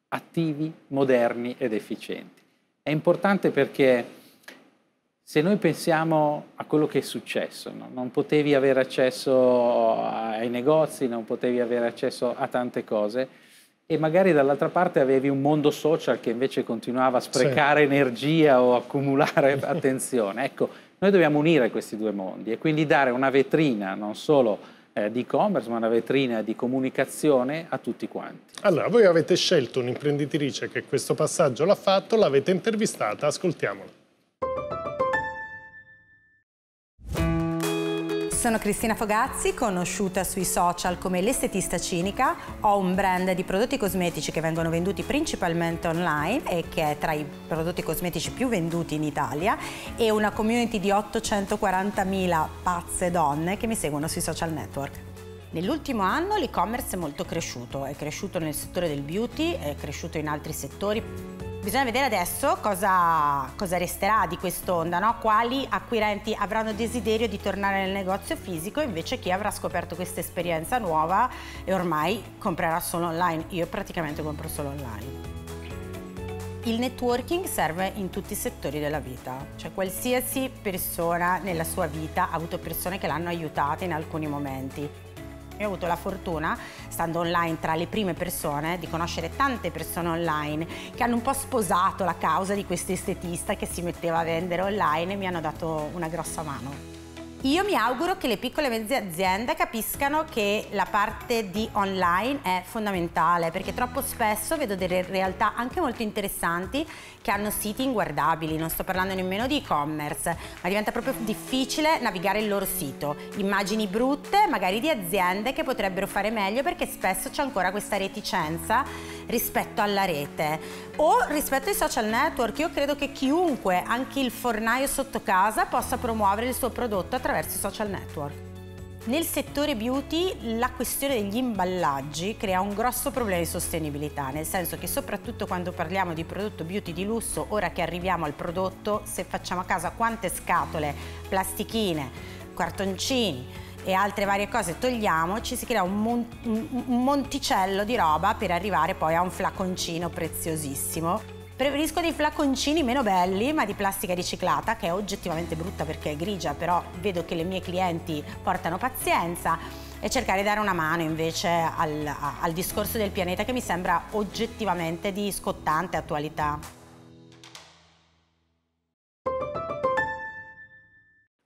attivi, moderni ed efficienti. È importante perché se noi pensiamo a quello che è successo, no? Non potevi avere accesso ai negozi, non potevi avere accesso a tante cose e magari dall'altra parte avevi un mondo social che invece continuava a sprecare, sì, energia o accumulare attenzione. Ecco, noi dobbiamo unire questi due mondi e quindi dare una vetrina non solo eh, di e-commerce, ma una vetrina di comunicazione a tutti quanti. Allora, voi avete scelto un'imprenditrice che questo passaggio l'ha fatto, l'avete intervistata, ascoltiamola. Sono Cristina Fogazzi, conosciuta sui social come l'estetista cinica. Ho un brand di prodotti cosmetici che vengono venduti principalmente online e che è tra i prodotti cosmetici più venduti in Italia, e una community di ottocentoquarantamila pazze donne che mi seguono sui social network. Nell'ultimo anno l'e-commerce è molto cresciuto, è cresciuto nel settore del beauty, è cresciuto in altri settori. Bisogna vedere adesso cosa, cosa resterà di quest'onda, no? Quali acquirenti avranno desiderio di tornare nel negozio fisico, invece chi avrà scoperto questa esperienza nuova e ormai comprerà solo online. Io praticamente compro solo online. Il networking serve in tutti i settori della vita, cioè qualsiasi persona nella sua vita ha avuto persone che l'hanno aiutata in alcuni momenti. Io ho avuto la fortuna, stando online tra le prime persone, di conoscere tante persone online che hanno un po' sposato la causa di questo estetista che si metteva a vendere online e mi hanno dato una grossa mano. Io mi auguro che le piccole e mezze aziende capiscano che la parte di online è fondamentale, perché troppo spesso vedo delle realtà anche molto interessanti che hanno siti inguardabili. Non sto parlando nemmeno di e-commerce, ma diventa proprio difficile navigare il loro sito. Immagini brutte, magari di aziende che potrebbero fare meglio, perché spesso c'è ancora questa reticenza rispetto alla rete o rispetto ai social network. Io credo che chiunque, anche il fornaio sotto casa, possa promuovere il suo prodotto attraverso i social network. Nel settore beauty la questione degli imballaggi crea un grosso problema di sostenibilità, nel senso che soprattutto quando parliamo di prodotto beauty di lusso, ora che arriviamo al prodotto, se facciamo a casa quante scatole, plastichine, cartoncini e altre varie cose togliamo, ci si crea un, mon un monticello di roba per arrivare poi a un flaconcino preziosissimo. Preferisco dei flaconcini meno belli, ma di plastica riciclata, che è oggettivamente brutta perché è grigia, però vedo che le mie clienti portano pazienza, e cercare di dare una mano invece al, al discorso del pianeta, che mi sembra oggettivamente di scottante attualità.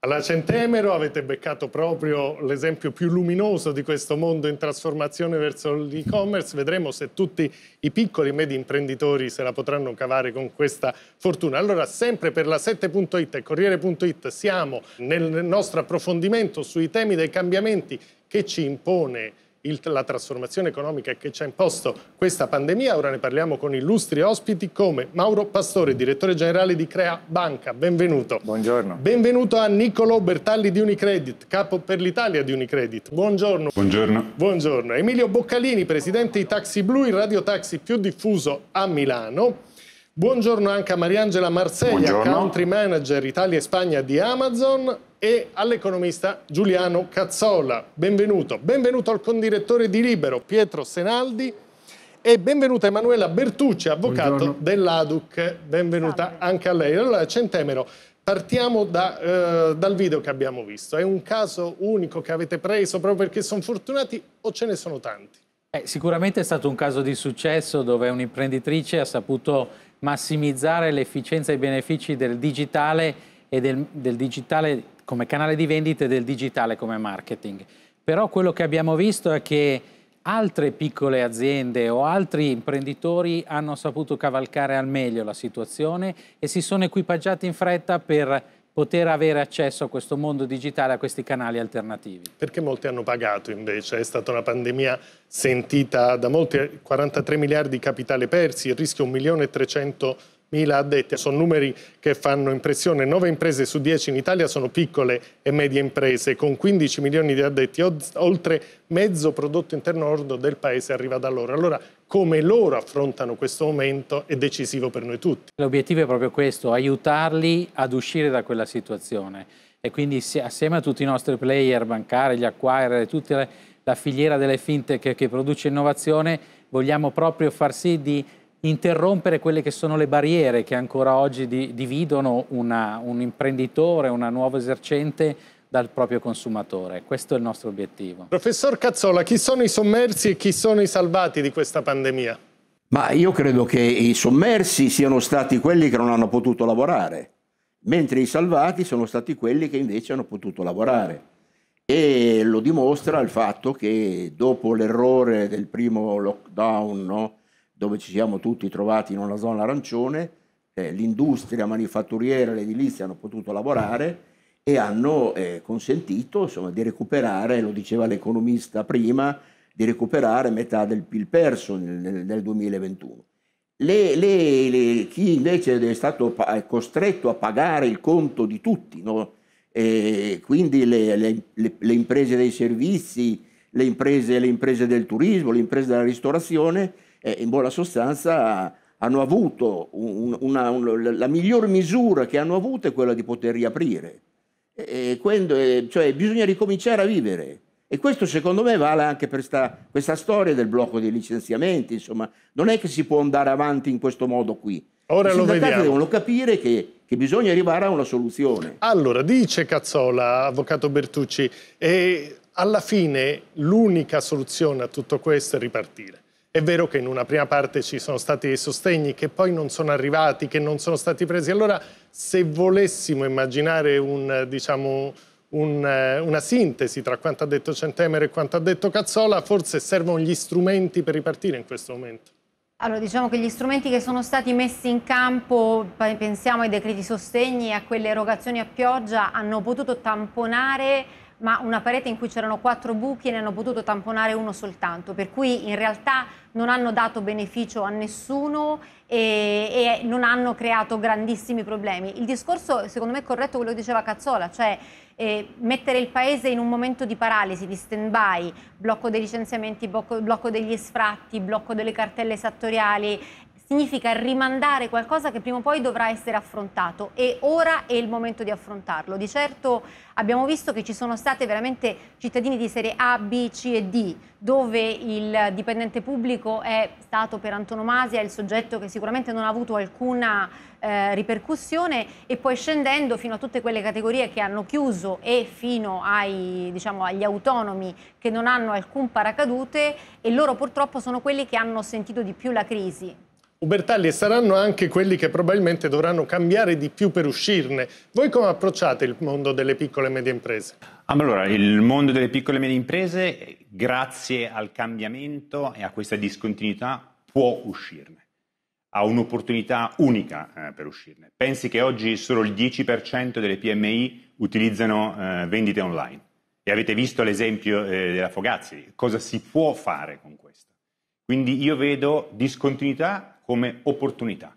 Alla Centemero avete beccato proprio l'esempio più luminoso di questo mondo in trasformazione verso l'e-commerce. Vedremo se tutti i piccoli e medi imprenditori se la potranno cavare con questa fortuna. Allora, sempre per la sette punto it e Corriere punto it siamo nel nostro approfondimento sui temi dei cambiamenti che ci impone il, la trasformazione economica che ci ha imposto questa pandemia. Ora ne parliamo con illustri ospiti come Mauro Pastore, direttore generale di Crea Banca. Benvenuto. Buongiorno. Benvenuto a Niccolò Bertalli di Unicredit, capo per l'Italia di Unicredit. Buongiorno. Buongiorno. Buongiorno. Emilio Boccalini, presidente di Taxi Blu, il radio taxi più diffuso a Milano. Buongiorno anche a Mariangela Marseglia, Buongiorno. Country Manager Italia e Spagna di Amazon, e all'economista Giuliano Cazzola. Benvenuto. Benvenuto al condirettore di Libero, Pietro Senaldi, e benvenuta Emanuela Bertucci, avvocato dell'A D U C. Benvenuta anche a lei. Allora, Centemero, partiamo da, eh, dal video che abbiamo visto. È un caso unico che avete preso proprio perché sono fortunati o ce ne sono tanti? Eh, sicuramente è stato un caso di successo dove un'imprenditrice ha saputo massimizzare l'efficienza e i benefici del digitale e del, del digitale come canale di vendita e del digitale come marketing. Però quello che abbiamo visto è che altre piccole aziende o altri imprenditori hanno saputo cavalcare al meglio la situazione e si sono equipaggiati in fretta per poter avere accesso a questo mondo digitale, a questi canali alternativi. Perché molti hanno pagato invece, è stata una pandemia sentita da molti, quarantatré miliardi di capitale persi, il rischio un milione e trecentomila addetti, sono numeri che fanno impressione. Nove imprese su dieci in Italia sono piccole e medie imprese, con quindici milioni di addetti, oltre mezzo prodotto interno lordo del paese arriva da loro. Allora, come loro affrontano questo momento è decisivo per noi tutti. L'obiettivo è proprio questo, aiutarli ad uscire da quella situazione, e quindi assieme a tutti i nostri player bancari, gli acquirer, tutta la, la filiera delle fintech che, che produce innovazione, vogliamo proprio far sì di interrompere quelle che sono le barriere che ancora oggi di, dividono una, un imprenditore, una nuova esercente dal proprio consumatore. Questo è il nostro obiettivo. Professor Cazzola, chi sono i sommersi e chi sono i salvati di questa pandemia? Ma io credo che i sommersi siano stati quelli che non hanno potuto lavorare, mentre i salvati sono stati quelli che invece hanno potuto lavorare. E lo dimostra il fatto che dopo l'errore del primo lockdown, no, dove ci siamo tutti trovati in una zona arancione, eh, l'industria manifatturiera e l'edilizia hanno potuto lavorare, e hanno eh, consentito, insomma, di recuperare, lo diceva l'economista prima, di recuperare metà del P I L perso nel, nel duemilaventuno. Le, le, le, chi invece è stato è costretto a pagare il conto di tutti, no? E quindi le, le, le, le imprese dei servizi, le imprese, le imprese del turismo, le imprese della ristorazione, eh, in buona sostanza hanno avuto un, una, un, la miglior misura che hanno avuto è quella di poter riaprire. E quando, cioè, bisogna ricominciare a vivere. E questo secondo me vale anche per sta, questa storia del blocco dei licenziamenti, insomma, non è che si può andare avanti in questo modo qui. Ora lo vediamo. I sindacati devono capire che, che bisogna arrivare a una soluzione. Allora, dice Cazzola, avvocato Bertucci, e alla fine l'unica soluzione a tutto questo è ripartire. È vero che in una prima parte ci sono stati dei sostegni che poi non sono arrivati, che non sono stati presi. Allora, se volessimo immaginare un, diciamo, un, una sintesi tra quanto ha detto Centemero e quanto ha detto Cazzola, forse servono gli strumenti per ripartire in questo momento. Allora, diciamo che gli strumenti che sono stati messi in campo, pensiamo ai decreti sostegni e a quelle erogazioni a pioggia, hanno potuto tamponare, ma una parete in cui c'erano quattro buchi e ne hanno potuto tamponare uno soltanto, per cui in realtà non hanno dato beneficio a nessuno e, e non hanno creato grandissimi problemi. Il discorso, secondo me, è corretto quello che diceva Cazzola, cioè eh, mettere il paese in un momento di paralisi, di stand-by, blocco dei licenziamenti, blocco, blocco degli sfratti, blocco delle cartelle esattoriali, significa rimandare qualcosa che prima o poi dovrà essere affrontato, e ora è il momento di affrontarlo. Di certo abbiamo visto che ci sono state veramente cittadini di serie A, B, C e D, dove il dipendente pubblico è stato per antonomasia il soggetto che sicuramente non ha avuto alcuna eh, ripercussione, e poi scendendo fino a tutte quelle categorie che hanno chiuso e fino ai, diciamo, agli autonomi che non hanno alcun paracadute, e loro purtroppo sono quelli che hanno sentito di più la crisi. Bertalli, e saranno anche quelli che probabilmente dovranno cambiare di più per uscirne. Voi come approcciate il mondo delle piccole e medie imprese? Allora, il mondo delle piccole e medie imprese, grazie al cambiamento e a questa discontinuità, può uscirne. Ha un'opportunità unica eh, per uscirne. Pensi che oggi solo il dieci per cento delle P M I utilizzano eh, vendite online. E avete visto l'esempio eh, della Fogazzi. Cosa si può fare con questo? Quindi io vedo discontinuità come opportunità,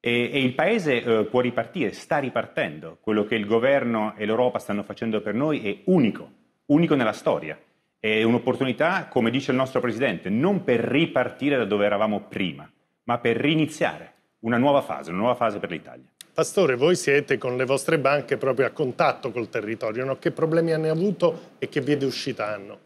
e, e il paese eh, può ripartire, sta ripartendo. Quello che il governo e l'Europa stanno facendo per noi è unico, unico nella storia, è un'opportunità, come dice il nostro Presidente, non per ripartire da dove eravamo prima, ma per riniziare una nuova fase, una nuova fase per l'Italia. Pastore, voi siete con le vostre banche proprio a contatto col territorio, no? Che problemi hanno avuto e che vie di uscita hanno?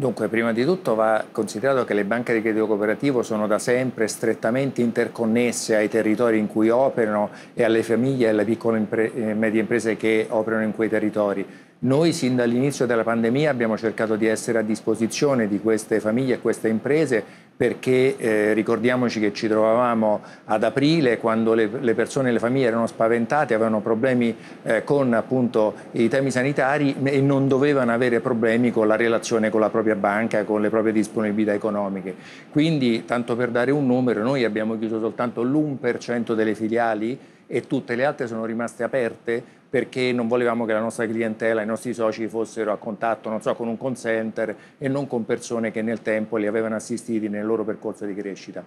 Dunque, prima di tutto va considerato che le banche di credito cooperativo sono da sempre strettamente interconnesse ai territori in cui operano e alle famiglie e alle piccole e medie imprese che operano in quei territori. Noi sin dall'inizio della pandemia abbiamo cercato di essere a disposizione di queste famiglie e queste imprese, perché eh, ricordiamoci che ci trovavamo ad aprile, quando le, le persone e le famiglie erano spaventate, avevano problemi eh, con appunto i temi sanitari e non dovevano avere problemi con la relazione con la propria banca, con le proprie disponibilità economiche. Quindi, tanto per dare un numero, noi abbiamo chiuso soltanto l'uno per cento delle filiali e tutte le altre sono rimaste aperte, perché non volevamo che la nostra clientela, i nostri soci fossero a contatto, non so, con un call center e non con persone che nel tempo li avevano assistiti nel loro percorso di crescita.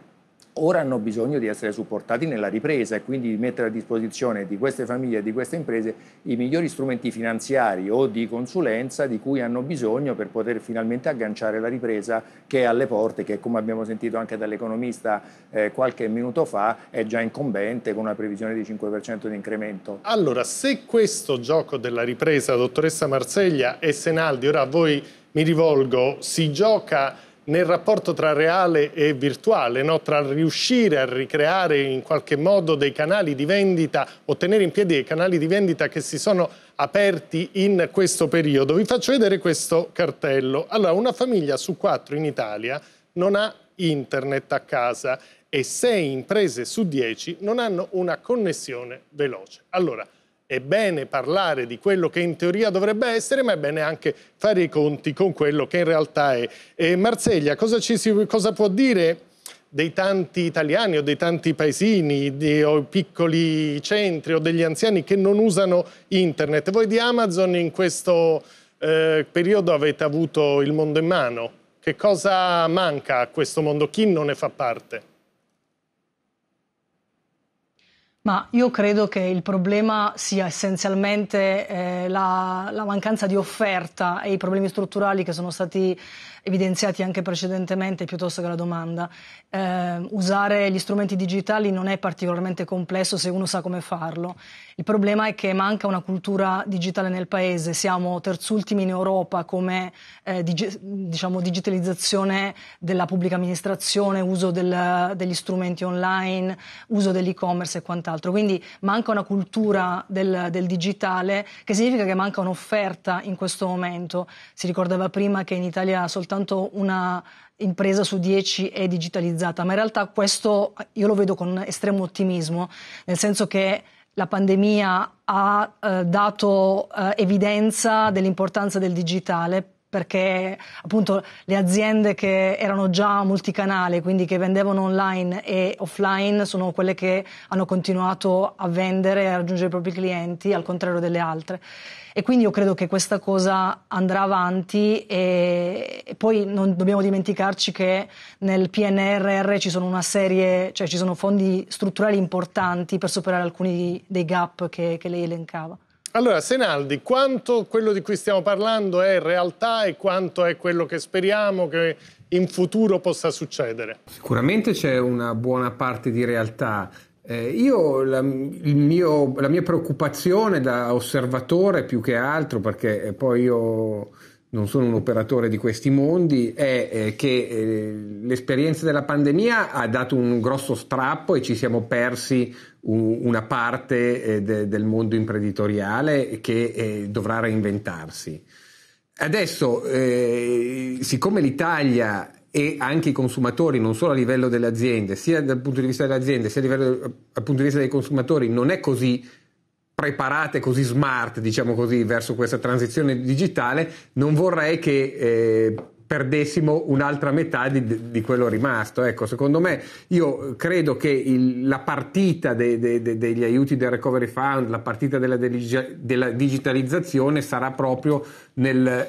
Ora hanno bisogno di essere supportati nella ripresa e quindi di mettere a disposizione di queste famiglie e di queste imprese i migliori strumenti finanziari o di consulenza di cui hanno bisogno per poter finalmente agganciare la ripresa che è alle porte, che, come abbiamo sentito anche dall'economista eh, qualche minuto fa, è già incombente, con una previsione di cinque per cento di incremento. Allora, se questo gioco della ripresa, dottoressa Marseglia e Senaldi, ora a voi mi rivolgo, si gioca nel rapporto tra reale e virtuale, no? Tra riuscire a ricreare in qualche modo dei canali di vendita, o tenere in piedi dei canali di vendita che si sono aperti in questo periodo. Vi faccio vedere questo cartello. Allora, una famiglia su quattro in Italia non ha internet a casa e sei imprese su dieci non hanno una connessione veloce. Allora, è bene parlare di quello che in teoria dovrebbe essere, ma è bene anche fare i conti con quello che in realtà è. E Marseglia, cosa, ci si, cosa può dire dei tanti italiani o dei tanti paesini di, o piccoli centri o degli anziani che non usano internet. Voi di Amazon in questo eh, periodo avete avuto il mondo in mano. Che cosa manca a questo mondo? Chi non ne fa parte? Ma io credo che il problema sia essenzialmente eh, la, la mancanza di offerta e i problemi strutturali che sono stati evidenziati anche precedentemente, piuttosto che la domanda. Eh, usare gli strumenti digitali non è particolarmente complesso se uno sa come farlo. Il problema è che manca una cultura digitale nel paese. Siamo terzultimi in Europa come eh, dig- diciamo digitalizzazione della pubblica amministrazione, uso del, degli strumenti online, uso dell'e-commerce e quant'altro. Quindi manca una cultura del, del digitale, che significa che manca un'offerta in questo momento. Si ricordava prima che in Italia soltanto una impresa su dieci è digitalizzata, ma in realtà questo io lo vedo con estremo ottimismo, nel senso che la pandemia ha eh, dato eh, evidenza dell'importanza del digitale, perché appunto le aziende che erano già multicanale, quindi che vendevano online e offline, sono quelle che hanno continuato a vendere e a raggiungere i propri clienti, al contrario delle altre. E quindi io credo che questa cosa andrà avanti e, e poi non dobbiamo dimenticarci che nel P N R R ci sono una serie, cioè ci sono fondi strutturali importanti per superare alcuni dei gap che, che lei elencava. Allora, Senaldi, quanto quello di cui stiamo parlando è realtà e quanto è quello che speriamo che in futuro possa succedere? Sicuramente c'è una buona parte di realtà. Eh, io la, il mio, la mia preoccupazione da osservatore, più che altro, perché poi io non sono un operatore di questi mondi, è eh, che eh, l'esperienza della pandemia ha dato un grosso strappo e ci siamo persi una parte eh, de, del mondo imprenditoriale che eh, dovrà reinventarsi. Adesso, eh, siccome l'Italia e anche i consumatori, non solo a livello delle aziende, sia dal punto di vista delle aziende sia a livello, dal punto di vista dei consumatori, non è così preparate, così smart, diciamo così, verso questa transizione digitale, non vorrei che eh, perdessimo un'altra metà di, di quello rimasto. Ecco, secondo me, io credo che il, la partita de, de, de, degli aiuti del Recovery Fund, la partita della, della digitalizzazione sarà proprio nel,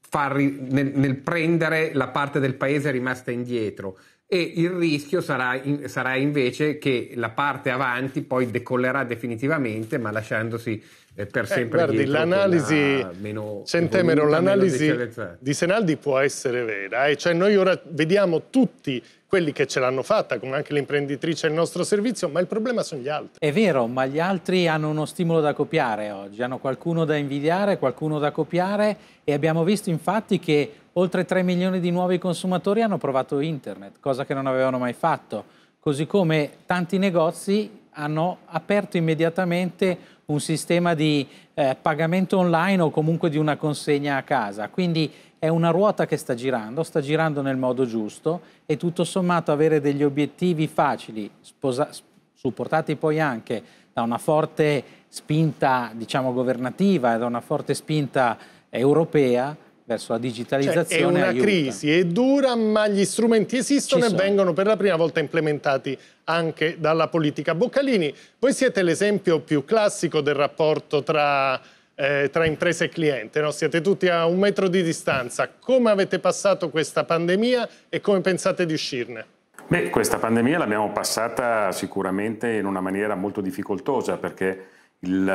far, nel, nel prendere la parte del paese rimasta indietro, e il rischio sarà, in, sarà invece che la parte avanti poi decollerà definitivamente, ma lasciandosi per sempre eh, guardi, l'analisi meno Centemero, l'analisi di Senaldi può essere vera, e cioè noi ora vediamo tutti quelli che ce l'hanno fatta, come anche l'imprenditrice del nostro servizio, ma il problema sono gli altri. È vero, ma gli altri hanno uno stimolo da copiare oggi, hanno qualcuno da invidiare, qualcuno da copiare, e abbiamo visto infatti che oltre tre milioni di nuovi consumatori hanno provato internet, cosa che non avevano mai fatto, così come tanti negozi hanno aperto immediatamente un sistema di eh, pagamento online o comunque di una consegna a casa. Quindi è una ruota che sta girando, sta girando nel modo giusto, e tutto sommato avere degli obiettivi facili, sposa- supportati poi anche da una forte spinta, diciamo, governativa e da una forte spinta europea verso la digitalizzazione. Cioè, è una aiuta. Crisi, è dura, ma gli strumenti esistono e vengono per la prima volta implementati anche dalla politica. Boccalini, voi siete l'esempio più classico del rapporto tra, eh, tra impresa e cliente, no? Siete tutti a un metro di distanza. Come avete passato questa pandemia e come pensate di uscirne? Beh, questa pandemia l'abbiamo passata sicuramente in una maniera molto difficoltosa, perché Il,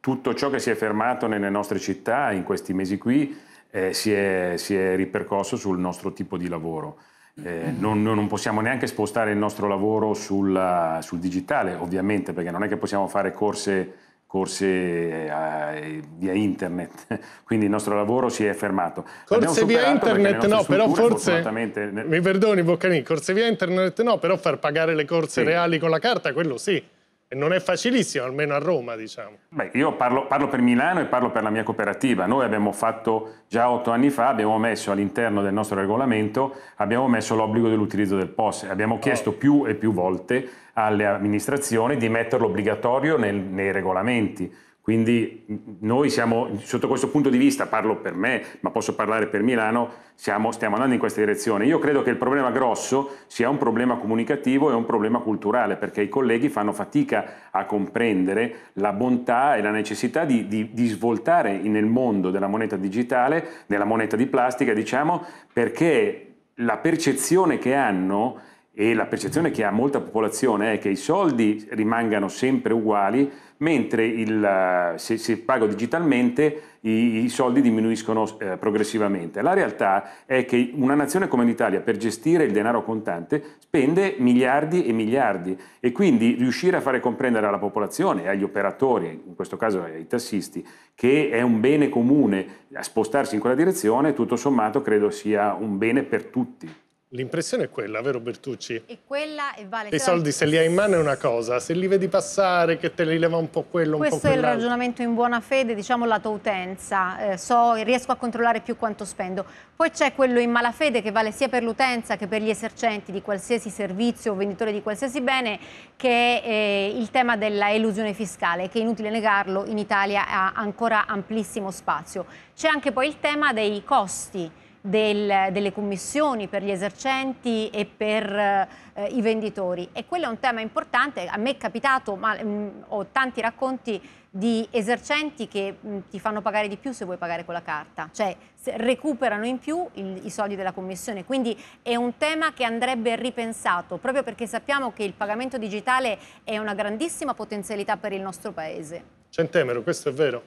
tutto ciò che si è fermato nelle nostre città in questi mesi qui eh, si, è, si è ripercorso sul nostro tipo di lavoro. Eh, non, non possiamo neanche spostare il nostro lavoro sul, sul digitale, ovviamente, perché non è che possiamo fare corse, corse eh, via internet, quindi il nostro lavoro si è fermato. Corse via internet no, però forse, ne... mi perdoni Boccalini, corse via internet no, però far pagare le corse sì. reali con la carta, quello sì. E non è facilissimo, almeno a Roma, diciamo. Beh, io parlo, parlo per Milano e parlo per la mia cooperativa. Noi abbiamo fatto, già otto anni fa, abbiamo messo all'interno del nostro regolamento, abbiamo messo l'obbligo dell'utilizzo del P O S. Abbiamo chiesto oh. più e più volte alle amministrazioni di metterlo obbligatorio nel, nei regolamenti. Quindi noi siamo, sotto questo punto di vista, parlo per me, ma posso parlare per Milano, siamo, stiamo andando in questa direzione. Io credo che il problema grosso sia un problema comunicativo e un problema culturale, perché i colleghi fanno fatica a comprendere la bontà e la necessità di, di, di svoltare nel mondo della moneta digitale, della moneta di plastica, diciamo, perché la percezione che hanno e la percezione che ha molta popolazione è che i soldi rimangano sempre uguali, mentre il, se, se pago digitalmente i, i soldi diminuiscono eh, progressivamente. La realtà è che una nazione come l'Italia, per gestire il denaro contante, spende miliardi e miliardi, e quindi riuscire a fare comprendere alla popolazione e agli operatori, in questo caso ai tassisti, che è un bene comune a spostarsi in quella direzione, tutto sommato credo sia un bene per tutti. L'impressione è quella, vero Bertucci? È quella e vale. I soldi se li hai in mano è una cosa, se li vedi passare che te li leva un po' quello, un po' quell'altro. Questo è il ragionamento in buona fede, diciamo la tua utenza, eh, so, riesco a controllare più quanto spendo. Poi c'è quello in malafede che vale sia per l'utenza che per gli esercenti di qualsiasi servizio o venditore di qualsiasi bene, che è eh, il tema della elusione fiscale, che è inutile negarlo, in Italia ha ancora amplissimo spazio. C'è anche poi il tema dei costi, Del, delle commissioni per gli esercenti e per eh, i venditori, e quello è un tema importante. A me è capitato, ma mh, ho tanti racconti di esercenti che mh, ti fanno pagare di più se vuoi pagare con la carta, cioè se recuperano in più il, i soldi della commissione, quindi è un tema che andrebbe ripensato, proprio perché sappiamo che il pagamento digitale è una grandissima potenzialità per il nostro paese. Centemero, questo è vero?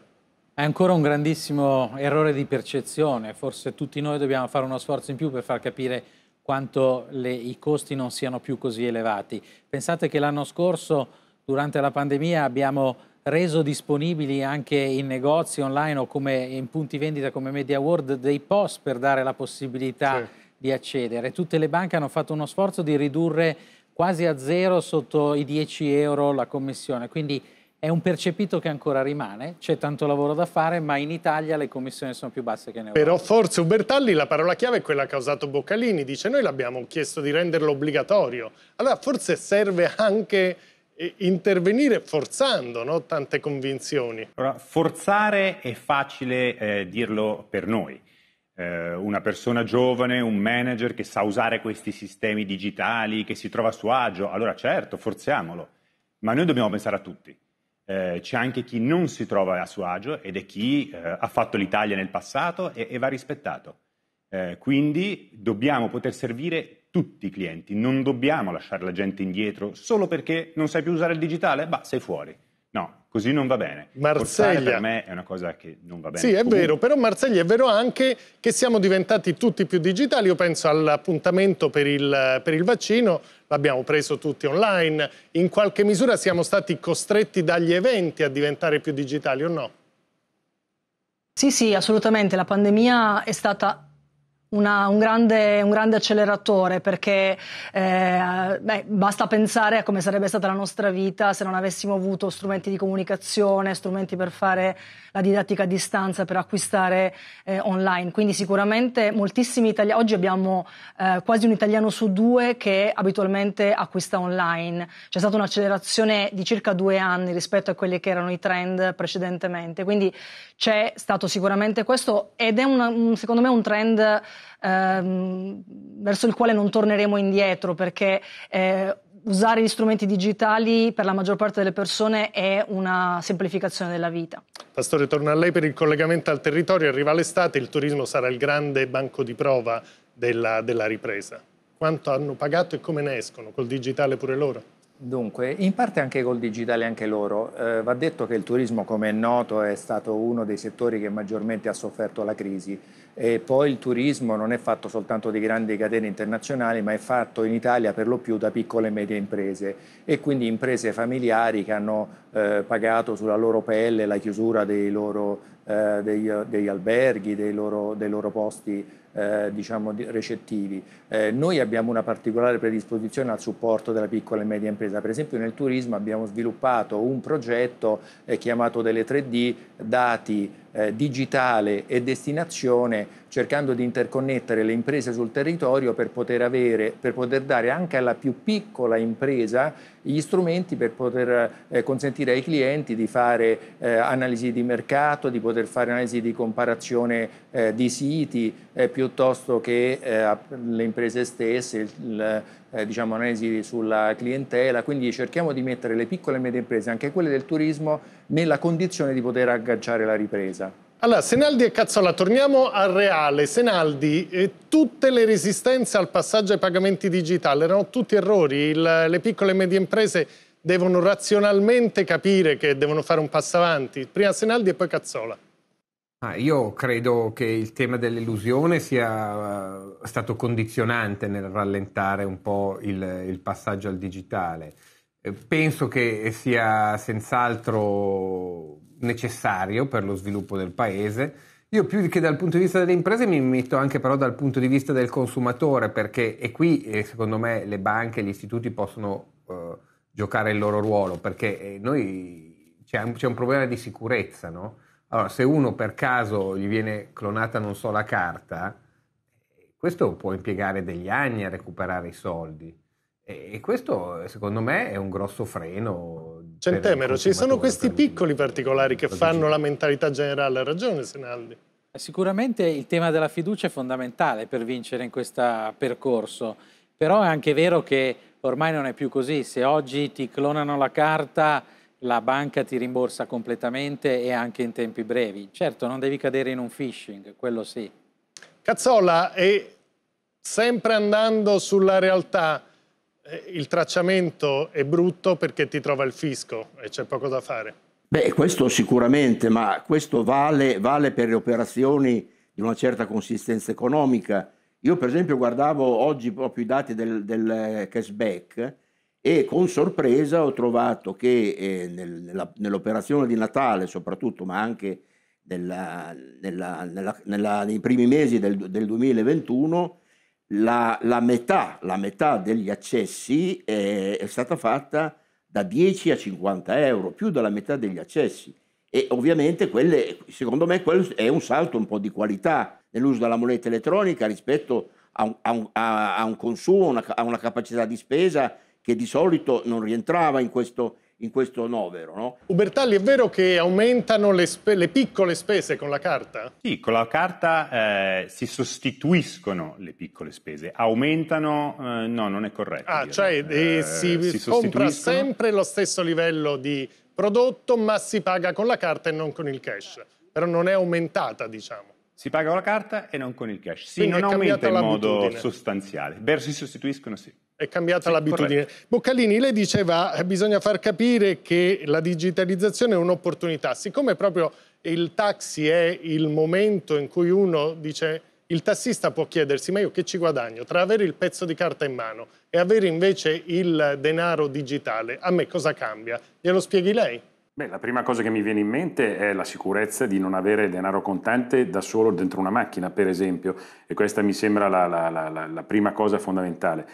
È ancora un grandissimo errore di percezione, forse tutti noi dobbiamo fare uno sforzo in più per far capire quanto le, i costi non siano più così elevati. Pensate che l'anno scorso, durante la pandemia, abbiamo reso disponibili anche in negozi online o come in punti vendita come Media World dei P O S per dare la possibilità sì. di accedere. Tutte le banche hanno fatto uno sforzo di ridurre quasi a zero, sotto i dieci euro la commissione, quindi è un percepito che ancora rimane, c'è tanto lavoro da fare, ma in Italia le commissioni sono più basse che in Europa. Però forse Bertalli, la parola chiave è quella che ha usato Boccalini, dice noi l'abbiamo chiesto di renderlo obbligatorio, allora forse serve anche intervenire forzando, no? Tante convinzioni. Allora, forzare è facile eh, dirlo per noi, eh, una persona giovane, un manager che sa usare questi sistemi digitali, che si trova a suo agio, allora certo forziamolo, ma noi dobbiamo pensare a tutti. Eh, c'è anche chi non si trova a suo agio ed è chi eh, ha fatto l'Italia nel passato e, e va rispettato. Eh, quindi dobbiamo poter servire tutti i clienti, non dobbiamo lasciare la gente indietro solo perché non sai più usare il digitale, bah, sei fuori. No, così non va bene. Marseglia, per me è una cosa che non va bene. Sì, è comunque vero, però Marseglia è vero anche che siamo diventati tutti più digitali. Io penso all'appuntamento per il, per il vaccino, l'abbiamo preso tutti online. In qualche misura siamo stati costretti dagli eventi a diventare più digitali, o no? Sì, sì, assolutamente. La pandemia è stata Una, un, grande, un grande acceleratore, perché eh, beh, basta pensare a come sarebbe stata la nostra vita se non avessimo avuto strumenti di comunicazione, strumenti per fare la didattica a distanza, per acquistare eh, online. Quindi sicuramente moltissimi italiani, oggi abbiamo eh, quasi un italiano su due che abitualmente acquista online. C'è stata un'accelerazione di circa due anni rispetto a quelli che erano i trend precedentemente, quindi c'è stato sicuramente questo, ed è una, secondo me un trend Ehm, verso il quale non torneremo indietro, perché eh, usare gli strumenti digitali per la maggior parte delle persone è una semplificazione della vita. Pastore, torno a lei per il collegamento al territorio. Arriva l'estate, il turismo sarà il grande banco di prova della, della ripresa. Quanto hanno pagato e come ne escono? Col digitale pure loro? Dunque, in parte anche col digitale anche loro. Eh, va detto che il turismo, come è noto, è stato uno dei settori che maggiormente ha sofferto la crisi. E poi il turismo non è fatto soltanto di grandi catene internazionali, ma è fatto in Italia per lo più da piccole e medie imprese, e quindi imprese familiari che hanno eh, pagato sulla loro pelle la chiusura dei loro, eh, degli, degli alberghi, dei loro, dei loro posti Eh, diciamo recettivi. Eh, noi abbiamo una particolare predisposizione al supporto della piccola e media impresa. Per esempio nel turismo abbiamo sviluppato un progetto eh, chiamato delle tre D, dati, eh, digitale e destinazione, cercando di interconnettere le imprese sul territorio per poter avere, per poter dare anche alla più piccola impresa gli strumenti per poter eh, consentire ai clienti di fare eh, analisi di mercato, di poter fare analisi di comparazione eh, di siti, eh, piuttosto che eh, le imprese stesse, il, eh, diciamo analisi sulla clientela. Quindi cerchiamo di mettere le piccole e medie imprese, anche quelle del turismo, nella condizione di poter agganciare la ripresa. Allora, Senaldi e Cazzola, torniamo al reale. Senaldi, eh, tutte le resistenze al passaggio ai pagamenti digitali erano tutti errori? Il, le piccole e medie imprese devono razionalmente capire che devono fare un passo avanti? Prima Senaldi e poi Cazzola. Ah, io credo che il tema dell'illusione sia uh, stato condizionante nel rallentare un po' il, il passaggio al digitale. Eh, penso che sia senz'altro necessario per lo sviluppo del paese. Io più che dal punto di vista delle imprese mi metto anche però dal punto di vista del consumatore, perché e qui eh, secondo me le banche e gli istituti possono eh, giocare il loro ruolo, perché eh, noi c'è un, c'è un problema di sicurezza, no? Allora, se uno per caso gli viene clonata non so la carta, questo può impiegare degli anni a recuperare i soldi, e, e questo secondo me è un grosso freno. Centemero, ci sono questi piccoli particolari che fanno la mentalità generale. Ha ragione Senaldi. Sicuramente il tema della fiducia è fondamentale per vincere in questo percorso, però è anche vero che ormai non è più così. Se oggi ti clonano la carta, la banca ti rimborsa completamente e anche in tempi brevi. Certo, non devi cadere in un phishing, quello sì. Cazzola, e sempre andando sulla realtà, il tracciamento è brutto perché ti trova il fisco e c'è poco da fare. Beh, questo sicuramente, ma questo vale, vale per le operazioni di una certa consistenza economica. Io per esempio guardavo oggi proprio i dati del, del cashback e con sorpresa ho trovato che eh, nel, nell'operazione di Natale soprattutto, ma anche nella, nella, nella, nella, nei primi mesi del, del duemilaventuno, La, la, metà, la metà degli accessi è, è stata fatta da dieci a cinquanta euro, più della metà degli accessi, e ovviamente quelle, secondo me quello è un salto un po' di qualità nell'uso della moneta elettronica rispetto a un, a un, a un consumo, una, a una capacità di spesa che di solito non rientrava in questo, in questo novero, no? Bertalli, è vero che aumentano le, le piccole spese con la carta? Sì, con la carta eh, si sostituiscono le piccole spese, aumentano, eh, no, non è corretto. Ah, dire. cioè eh, eh, si, si compra sempre lo stesso livello di prodotto, ma si paga con la carta e non con il cash, però non è aumentata, diciamo. Si paga con la carta e non con il cash. Sì, quindi non aumenta in modo sostanziale, beh, si sostituiscono, sì. È cambiata sì, l'abitudine. Boccalini, lei diceva che bisogna far capire che la digitalizzazione è un'opportunità. Siccome proprio il taxi è il momento in cui uno dice, il tassista può chiedersi, ma io che ci guadagno tra avere il pezzo di carta in mano e avere invece il denaro digitale? A me cosa cambia? Glielo spieghi lei? Beh, la prima cosa che mi viene in mente è la sicurezza di non avere denaro contante da solo dentro una macchina, per esempio, e questa mi sembra la, la, la, la prima cosa fondamentale.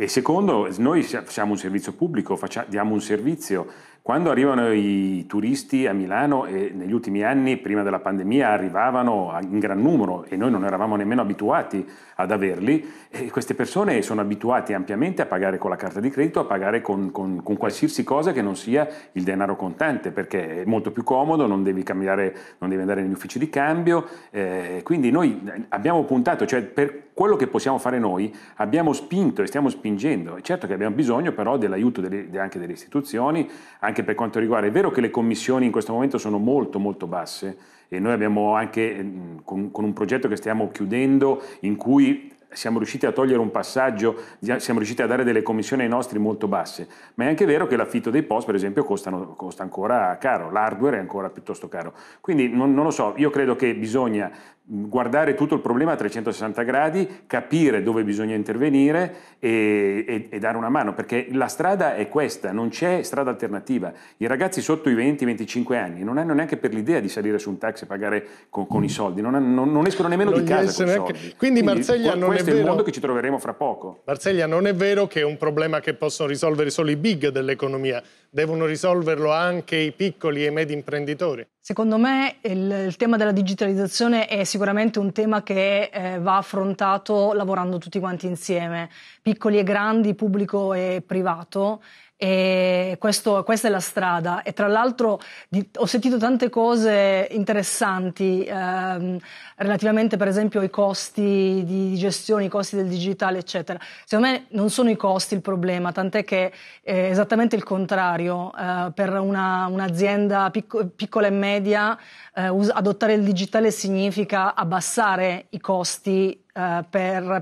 E secondo, noi siamo un servizio pubblico, facciamo, diamo un servizio. Quando arrivano i turisti a Milano, e negli ultimi anni, prima della pandemia, arrivavano in gran numero e noi non eravamo nemmeno abituati ad averli, e queste persone sono abituate ampiamente a pagare con la carta di credito, a pagare con, con, con qualsiasi cosa che non sia il denaro contante, perché è molto più comodo, non devi cambiare, non devi andare negli uffici di cambio, eh, quindi noi abbiamo puntato, cioè per quello che possiamo fare noi abbiamo spinto e stiamo spingendo. È certo che abbiamo bisogno però dell'aiuto anche delle istituzioni, anche per quanto riguarda, è vero che le commissioni in questo momento sono molto molto basse e noi abbiamo anche con, con un progetto che stiamo chiudendo in cui siamo riusciti a togliere un passaggio, siamo riusciti a dare delle commissioni ai nostri molto basse, ma è anche vero che l'affitto dei post per esempio costano, costa ancora caro, l'hardware è ancora piuttosto caro, quindi non, non lo so, io credo che bisogna guardare tutto il problema a trecentosessanta gradi, capire dove bisogna intervenire e, e, e dare una mano, perché la strada è questa, non c'è strada alternativa. I ragazzi sotto i venti venticinque anni non hanno neanche per l'idea di salire su un taxi e pagare con, con i soldi, non, hanno, non, non escono nemmeno non di casa con i soldi. Quindi, Quindi Marseglia, non è vero, questo è il mondo che ci troveremo fra poco. Marseglia, non è vero che è un problema che possono risolvere solo i big dell'economia. devono risolverlo anche i piccoli e medi imprenditori? Secondo me il, il tema della digitalizzazione è sicuramente un tema che eh, va affrontato lavorando tutti quanti insieme, piccoli e grandi, pubblico e privato. E questo, questa è la strada, e tra l'altro di, ho sentito tante cose interessanti ehm, relativamente per esempio ai costi di gestione, i costi del digitale eccetera. Secondo me non sono i costi il problema, tant'è che è esattamente il contrario, eh, per una, un'azienda picco, piccola e media eh, us- adottare il digitale significa abbassare i costi Per,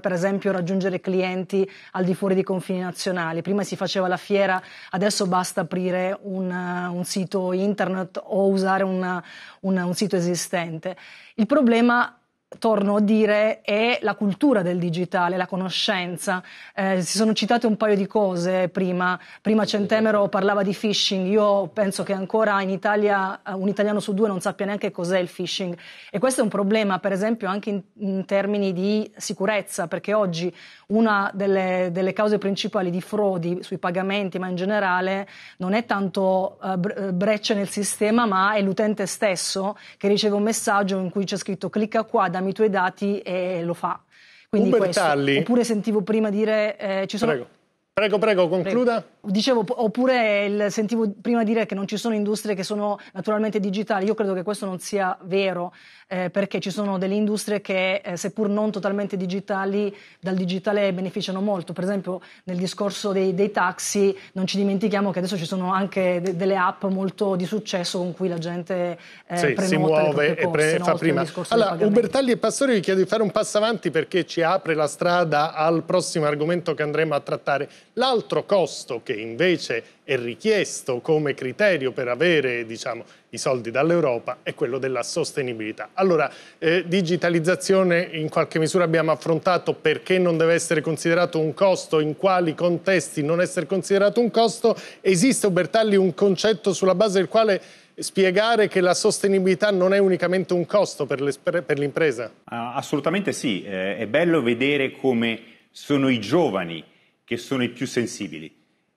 per esempio raggiungere clienti al di fuori dei confini nazionali. Prima si faceva la fiera, adesso basta aprire un, un sito internet o usare un, un, un sito esistente. Il problema, torno a dire, è la cultura del digitale, la conoscenza. Eh, si sono citate un paio di cose prima, prima Centemero parlava di phishing, io penso che ancora in Italia un italiano su due non sappia neanche cos'è il phishing, e questo è un problema per esempio anche in, in termini di sicurezza, perché oggi una delle, delle cause principali di frodi sui pagamenti, ma in generale, non è tanto uh, brecce nel sistema, ma è l'utente stesso che riceve un messaggio in cui c'è scritto clicca qua, dammi i tuoi dati, e lo fa. Quindi questo. Oppure sentivo prima dire eh, ci sono... Prego. Prego, prego, concluda. Prego. Dicevo, oppure il, sentivo prima dire che non ci sono industrie che sono naturalmente digitali. Io credo che questo non sia vero, eh, perché ci sono delle industrie che, eh, seppur non totalmente digitali, dal digitale beneficiano molto. Per esempio, nel discorso dei, dei taxi, non ci dimentichiamo che adesso ci sono anche de, delle app molto di successo con cui la gente eh, sì, si muove e corse, pre- no? fa prima. Allora, Bertalli e Pastore, vi chiedo di fare un passo avanti perché ci apre la strada al prossimo argomento che andremo a trattare. L'altro costo che invece è richiesto come criterio per avere, diciamo, i soldi dall'Europa è quello della sostenibilità. Allora, eh, digitalizzazione in qualche misura abbiamo affrontato, perché non deve essere considerato un costo, in quali contesti non essere considerato un costo. Esiste, Bertalli, un concetto sulla base del quale spiegare che la sostenibilità non è unicamente un costo per, le, per l'impresa? Assolutamente sì, eh, è bello vedere come sono i giovani che sono i più sensibili.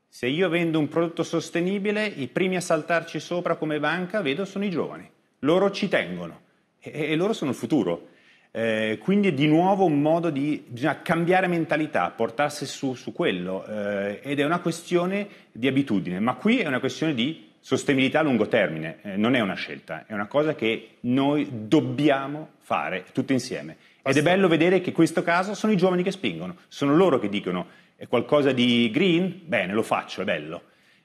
Se io vendo un prodotto sostenibile, i primi a saltarci sopra come banca, vedo, sono i giovani. Loro ci tengono e, e loro sono il futuro. Eh, quindi è di nuovo un modo di... bisogna cambiare mentalità, portarsi su, su quello. Eh, ed è una questione di abitudine, ma qui è una questione di sostenibilità a lungo termine. Eh, non è una scelta, è una cosa che noi dobbiamo fare tutti insieme. Ed è bello vedere che in questo caso sono i giovani che spingono, sono loro che dicono... È qualcosa di green? Bene, lo faccio, è bello.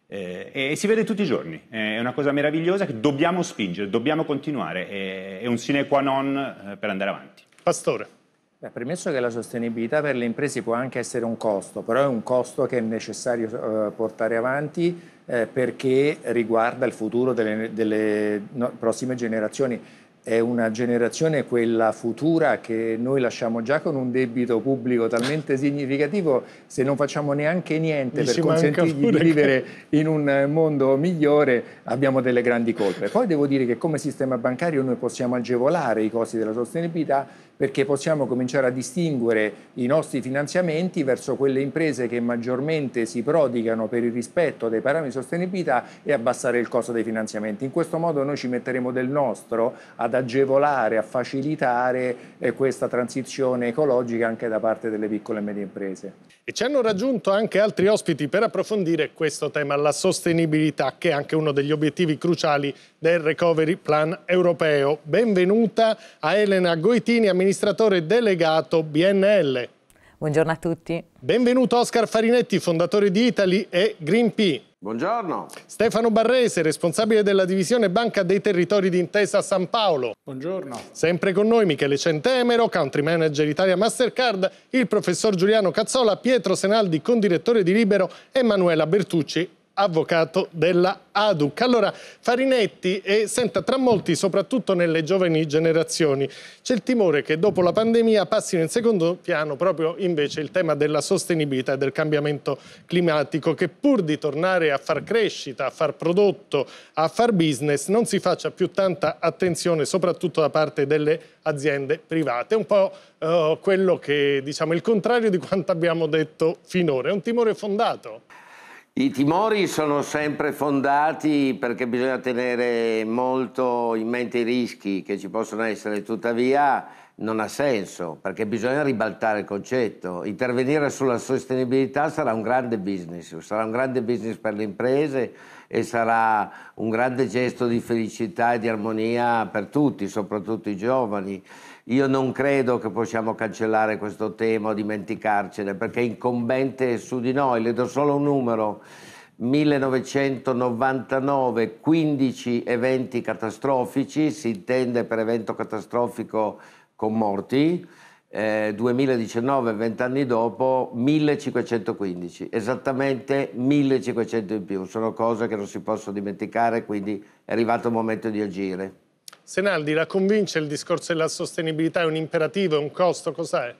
Eh, e si vede tutti i giorni. È una cosa meravigliosa che dobbiamo spingere, dobbiamo continuare. È, è un sine qua non per andare avanti. Pastore. Beh, premesso che la sostenibilità per le imprese può anche essere un costo, però è un costo che è necessario eh, portare avanti eh, perché riguarda il futuro delle, delle no, prossime generazioni. È una generazione, quella futura, che noi lasciamo già con un debito pubblico talmente significativo, se non facciamo neanche niente Mi per consentirgli di vivere che... in un mondo migliore, abbiamo delle grandi colpe. Poi devo dire che come sistema bancario noi possiamo agevolare i costi della sostenibilità, perché possiamo cominciare a distinguere i nostri finanziamenti verso quelle imprese che maggiormente si prodigano per il rispetto dei parametri di sostenibilità e abbassare il costo dei finanziamenti. In questo modo noi ci metteremo del nostro ad agevolare, a facilitare eh, questa transizione ecologica anche da parte delle piccole e medie imprese. E ci hanno raggiunto anche altri ospiti per approfondire questo tema, la sostenibilità, che è anche uno degli obiettivi cruciali del Recovery Plan europeo. Benvenuta a Elena Goitini, amministratore delegato B N L. Buongiorno a tutti. Benvenuto Oscar Farinetti, fondatore di Eataly e Green P. Buongiorno. Stefano Barrese, responsabile della divisione Banca dei Territori di Intesa San Paolo. Buongiorno. Sempre con noi Michele Centemero, Country Manager Italia MasterCard, il professor Giuliano Cazzola, Pietro Senaldi, condirettore di Libero, e Emanuela Bertucci, avvocato della A D U C. Allora, Farinetti, e senta, tra molti, soprattutto nelle giovani generazioni, c'è il timore che dopo la pandemia passino in secondo piano proprio invece il tema della sostenibilità e del cambiamento climatico, che pur di tornare a far crescita, a far prodotto, a far business, non si faccia più tanta attenzione, soprattutto da parte delle aziende private. È un po' eh, quello che, diciamo, il contrario di quanto abbiamo detto finora. È un timore fondato? I timori sono sempre fondati perché bisogna tenere molto in mente i rischi che ci possono essere, tuttavia non ha senso perché bisogna ribaltare il concetto. Intervenire sulla sostenibilità sarà un grande business, sarà un grande business per le imprese e sarà un grande gesto di felicità e di armonia per tutti, soprattutto i giovani. Io non credo che possiamo cancellare questo tema o dimenticarcene, perché è incombente su di noi. Le do solo un numero: millenovecentonovantanove, quindici eventi catastrofici, si intende per evento catastrofico con morti, eh, duemiladiciannove, vent'anni dopo, millecinquecentoquindici, esattamente millecinquecento in più. Sono cose che non si possono dimenticare, quindi è arrivato il momento di agire. Senaldi, la convince il discorso della sostenibilità? È un imperativo, è un costo, cos'è?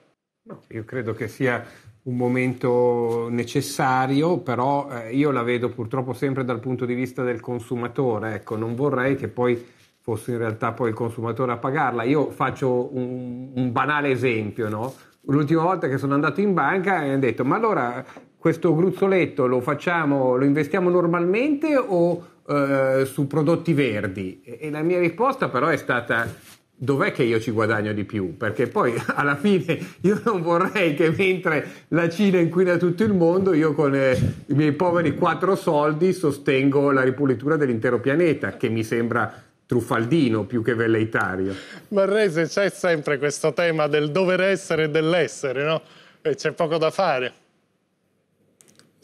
No, io credo che sia un momento necessario, però eh, io la vedo purtroppo sempre dal punto di vista del consumatore. Ecco, non vorrei che poi fosse in realtà poi il consumatore a pagarla. Io faccio un, un banale esempio, no? L'ultima volta che sono andato in banca e hanno detto: ma allora questo gruzzoletto lo facciamo, lo investiamo normalmente o Uh, su prodotti verdi? E la mia risposta però è stata: dov'è che io ci guadagno di più? Perché poi alla fine io non vorrei che mentre la Cina inquina tutto il mondo io con eh, i miei poveri quattro soldi sostengo la ripulitura dell'intero pianeta, che mi sembra truffaldino più che velleitario. Barrese, c'è sempre questo tema del dover essere e dell'essere, no? E c'è poco da fare.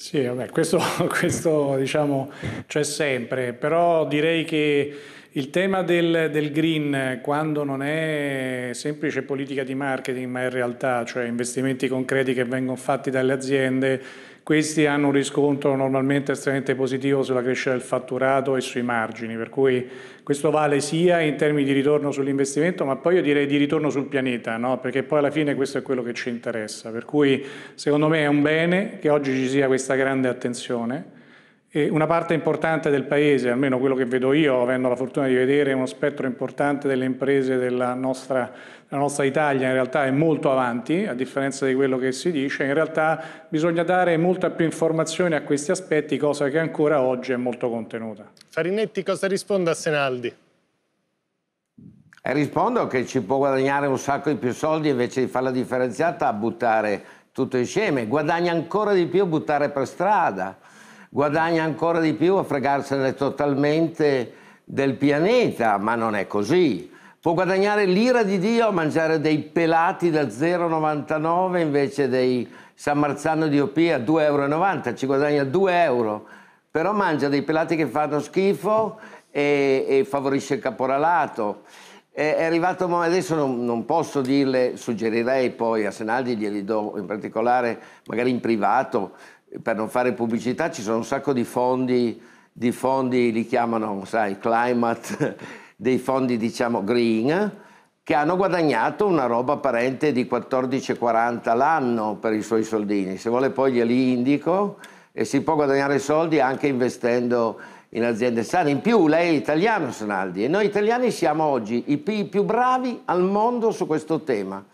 Sì, vabbè, questo, questo diciamo c'è sempre, però direi che il tema del, del green, quando non è semplice politica di marketing, ma in realtà, cioè investimenti concreti che vengono fatti dalle aziende, questi hanno un riscontro normalmente estremamente positivo sulla crescita del fatturato e sui margini, per cui questo vale sia in termini di ritorno sull'investimento, ma poi io direi di ritorno sul pianeta, no? Perché poi alla fine questo è quello che ci interessa, per cui secondo me è un bene che oggi ci sia questa grande attenzione. E una parte importante del Paese, almeno quello che vedo io, avendo la fortuna di vedere uno spettro importante delle imprese della nostra, della nostra Italia, in realtà è molto avanti, a differenza di quello che si dice. In realtà bisogna dare molta più informazione a questi aspetti, cosa che ancora oggi è molto contenuta. Farinetti, cosa risponde a Senaldi? Eh, rispondo che ci può guadagnare un sacco di più soldi invece di fare la differenziata a buttare tutto insieme. Guadagna ancora di più a buttare per strada. Guadagna ancora di più a fregarsene totalmente del pianeta, ma non è così. Può guadagnare l'ira di Dio a mangiare dei pelati da zero virgola novantanove invece dei San Marzano di Opia a due virgola novanta euro, ci guadagna due euro, però mangia dei pelati che fanno schifo e, e favorisce il caporalato. È, è arrivato, adesso non, non posso dirle, suggerirei poi a Senaldi, glieli do in particolare magari in privato, per non fare pubblicità. Ci sono un sacco di fondi, di fondi li chiamano, sai, climate, dei fondi diciamo green, che hanno guadagnato una roba apparente di quattordici virgola quaranta l'anno per i suoi soldini. Se vuole poi glieli indico, e si può guadagnare soldi anche investendo in aziende sane. In più lei è italiano, Senaldi, e noi italiani siamo oggi i più bravi al mondo su questo tema.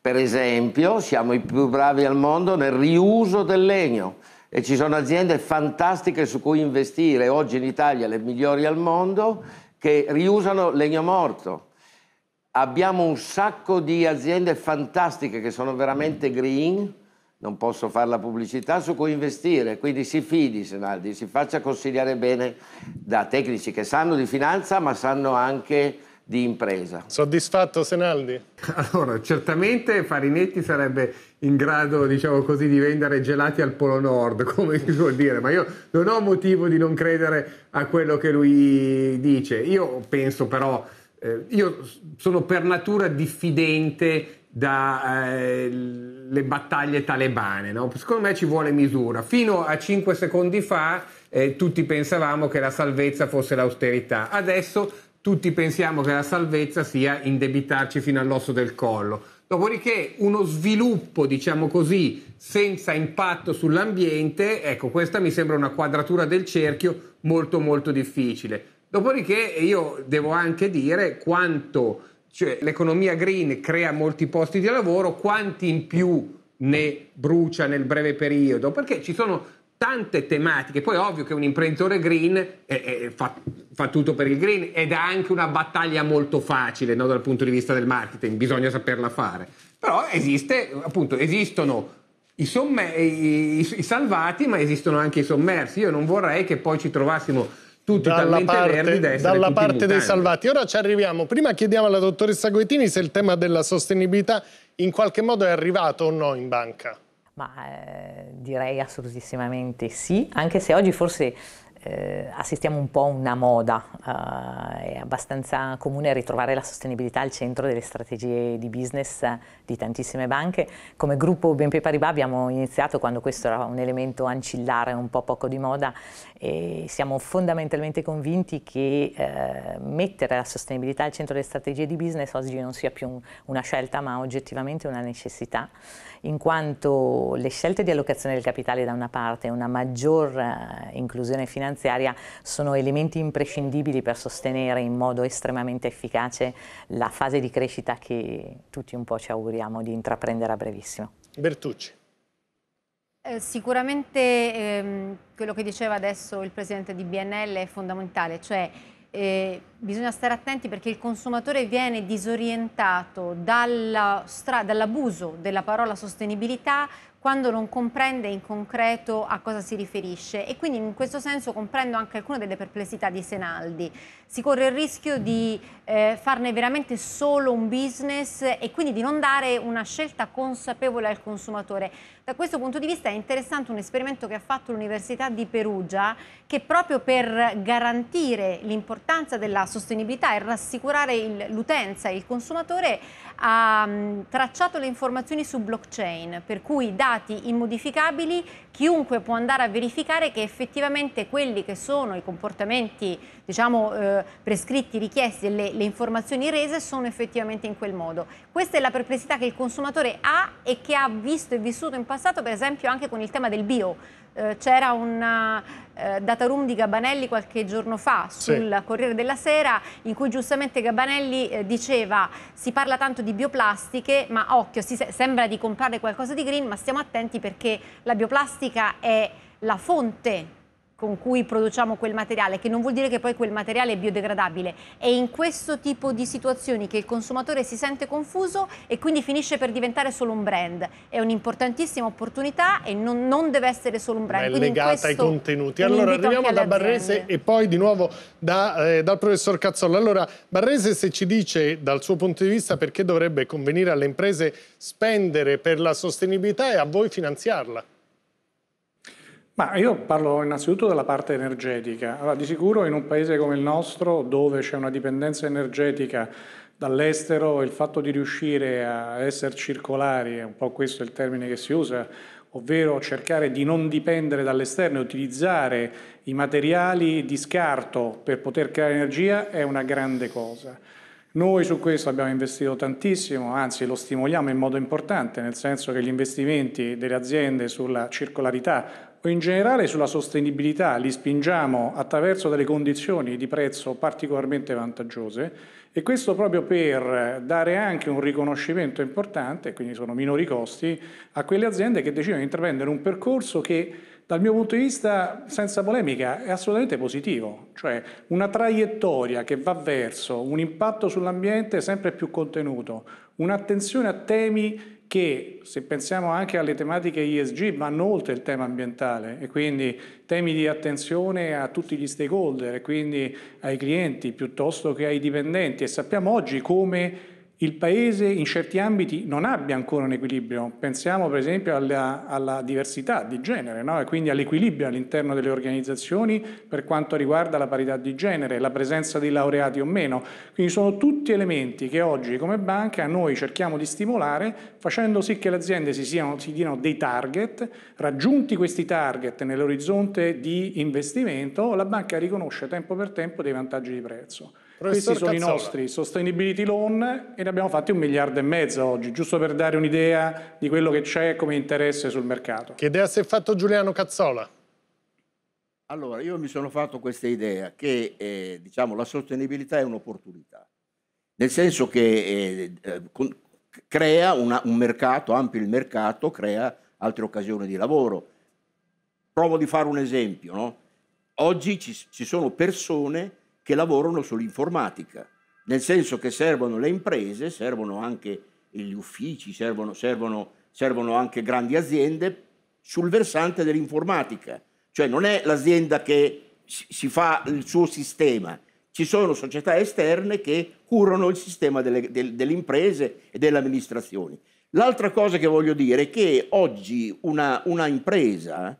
Per esempio, siamo i più bravi al mondo nel riuso del legno e ci sono aziende fantastiche su cui investire, oggi in Italia le migliori al mondo, che riusano legno morto. Abbiamo un sacco di aziende fantastiche che sono veramente green, non posso fare la pubblicità, su cui investire. Quindi si fidi, Senaldi, si faccia consigliare bene da tecnici che sanno di finanza ma sanno anche di impresa. Soddisfatto, Senaldi? Allora, certamente Farinetti sarebbe in grado, diciamo così, di vendere gelati al Polo Nord, come si vuol dire, ma io non ho motivo di non credere a quello che lui dice. Io penso però, eh, io sono per natura diffidente dalle eh, battaglie talebane, no? Secondo me ci vuole misura. Fino a cinque secondi fa eh, tutti pensavamo che la salvezza fosse l'austerità, adesso tutti pensiamo che la salvezza sia indebitarci fino all'osso del collo. Dopodiché uno sviluppo, diciamo così, senza impatto sull'ambiente, ecco, questa mi sembra una quadratura del cerchio molto molto difficile. Dopodiché io devo anche dire quanto, cioè, l'economia green crea molti posti di lavoro, quanti in più ne brucia nel breve periodo, perché ci sono tante tematiche. Poi è ovvio che un imprenditore green è, è, fa, fa tutto per il green ed ha anche una battaglia molto facile, no, dal punto di vista del marketing, bisogna saperla fare. Però esiste, appunto, esistono i, somme, i, i, i salvati, ma esistono anche i sommersi. Io non vorrei che poi ci trovassimo tutti dalla parte, verdi da dalla tutti parte mutanti. Dei salvati. Ora ci arriviamo. Prima chiediamo alla dottoressa Goitini se il tema della sostenibilità in qualche modo è arrivato o no in banca. Ma eh, direi assolutissimamente sì, anche se oggi forse eh, assistiamo un po' a una moda, eh, è abbastanza comune ritrovare la sostenibilità al centro delle strategie di business di tantissime banche. Come gruppo B N P Paribas abbiamo iniziato quando questo era un elemento ancillare, un po' poco di moda, e siamo fondamentalmente convinti che eh, mettere la sostenibilità al centro delle strategie di business oggi non sia più un, una scelta, ma oggettivamente una necessità, in quanto le scelte di allocazione del capitale da una parte e una maggior inclusione finanziaria sono elementi imprescindibili per sostenere in modo estremamente efficace la fase di crescita che tutti un po' ci auguriamo di intraprendere a brevissimo. Bertucci. Eh, sicuramente ehm, quello che diceva adesso il presidente di B N L è fondamentale, cioè Eh, bisogna stare attenti perché il consumatore viene disorientato dall'abuso della parola sostenibilità quando non comprende in concreto a cosa si riferisce, e quindi in questo senso comprendo anche alcune delle perplessità di Senaldi. Si corre il rischio di eh, farne veramente solo un business e quindi di non dare una scelta consapevole al consumatore. Da questo punto di vista è interessante un esperimento che ha fatto l'Università di Perugia, che proprio per garantire l'importanza della sostenibilità e rassicurare l'utenza e il consumatore ha mh, tracciato le informazioni su blockchain, per cui dati immodificabili chiunque può andare a verificare che effettivamente quelli che sono i comportamenti, diciamo, eh, prescritti, richiesti e le, le informazioni rese sono effettivamente in quel modo. Questa è la perplessità che il consumatore ha e che ha visto e vissuto in passato, per esempio anche con il tema del bio. C'era una eh, data room di Gabanelli qualche giorno fa sul sì. Corriere della Sera, in cui giustamente Gabanelli eh, diceva: si parla tanto di bioplastiche, ma occhio, si se sembra di comprare qualcosa di green, ma stiamo attenti perché la bioplastica è la fonte con cui produciamo quel materiale, che non vuol dire che poi quel materiale è biodegradabile. È in questo tipo di situazioni che il consumatore si sente confuso e quindi finisce per diventare solo un brand. È un'importantissima opportunità e non, non deve essere solo un brand. È legata ai contenuti. Allora arriviamo da Barrese e poi di nuovo da, eh, dal professor Cazzola. Allora Barrese, se ci dice dal suo punto di vista perché dovrebbe convenire alle imprese spendere per la sostenibilità e a voi finanziarla. Ma io parlo innanzitutto della parte energetica. Allora, di sicuro in un paese come il nostro, dove c'è una dipendenza energetica dall'estero, il fatto di riuscire a essere circolari, è un po' questo il termine che si usa, ovvero cercare di non dipendere dall'esterno e utilizzare i materiali di scarto per poter creare energia, è una grande cosa. Noi su questo abbiamo investito tantissimo, anzi lo stimoliamo in modo importante, nel senso che gli investimenti delle aziende sulla circolarità o in generale sulla sostenibilità li spingiamo attraverso delle condizioni di prezzo particolarmente vantaggiose, e questo proprio per dare anche un riconoscimento importante, quindi sono minori costi, a quelle aziende che decidono di intraprendere un percorso che dal mio punto di vista, senza polemica, è assolutamente positivo, cioè una traiettoria che va verso un impatto sull'ambiente sempre più contenuto, un'attenzione a temi che, se pensiamo anche alle tematiche E S G, vanno oltre il tema ambientale, e quindi temi di attenzione a tutti gli stakeholder, quindi ai clienti piuttosto che ai dipendenti. E sappiamo oggi come il Paese in certi ambiti non abbia ancora un equilibrio. Pensiamo per esempio alla, alla diversità di genere, no? E quindi all'equilibrio all'interno delle organizzazioni per quanto riguarda la parità di genere, la presenza di laureati o meno. Quindi sono tutti elementi che oggi come banca noi cerchiamo di stimolare, facendo sì che le aziende si, siano, si diano dei target, raggiunti questi target nell'orizzonte di investimento, la banca riconosce tempo per tempo dei vantaggi di prezzo. Professor Questi sono Cazzola. I nostri Sustainability Loan, e ne abbiamo fatti un miliardo e mezzo oggi, giusto per dare un'idea di quello che c'è come interesse sul mercato. Che idea si è fatto Giuliano Cazzola? Allora, io mi sono fatto questa idea che eh, diciamo, la sostenibilità è un'opportunità, nel senso che eh, con, crea una, un mercato, ampio il mercato, crea altre occasioni di lavoro. Provo di fare un esempio, no? Oggi ci, ci sono persone che lavorano sull'informatica, nel senso che servono le imprese, servono anche gli uffici, servono, servono, servono anche grandi aziende sul versante dell'informatica. Cioè non è l'azienda che si fa il suo sistema, ci sono società esterne che curano il sistema delle, del, delle imprese e delle amministrazioni. L'altra cosa che voglio dire è che oggi una, una impresa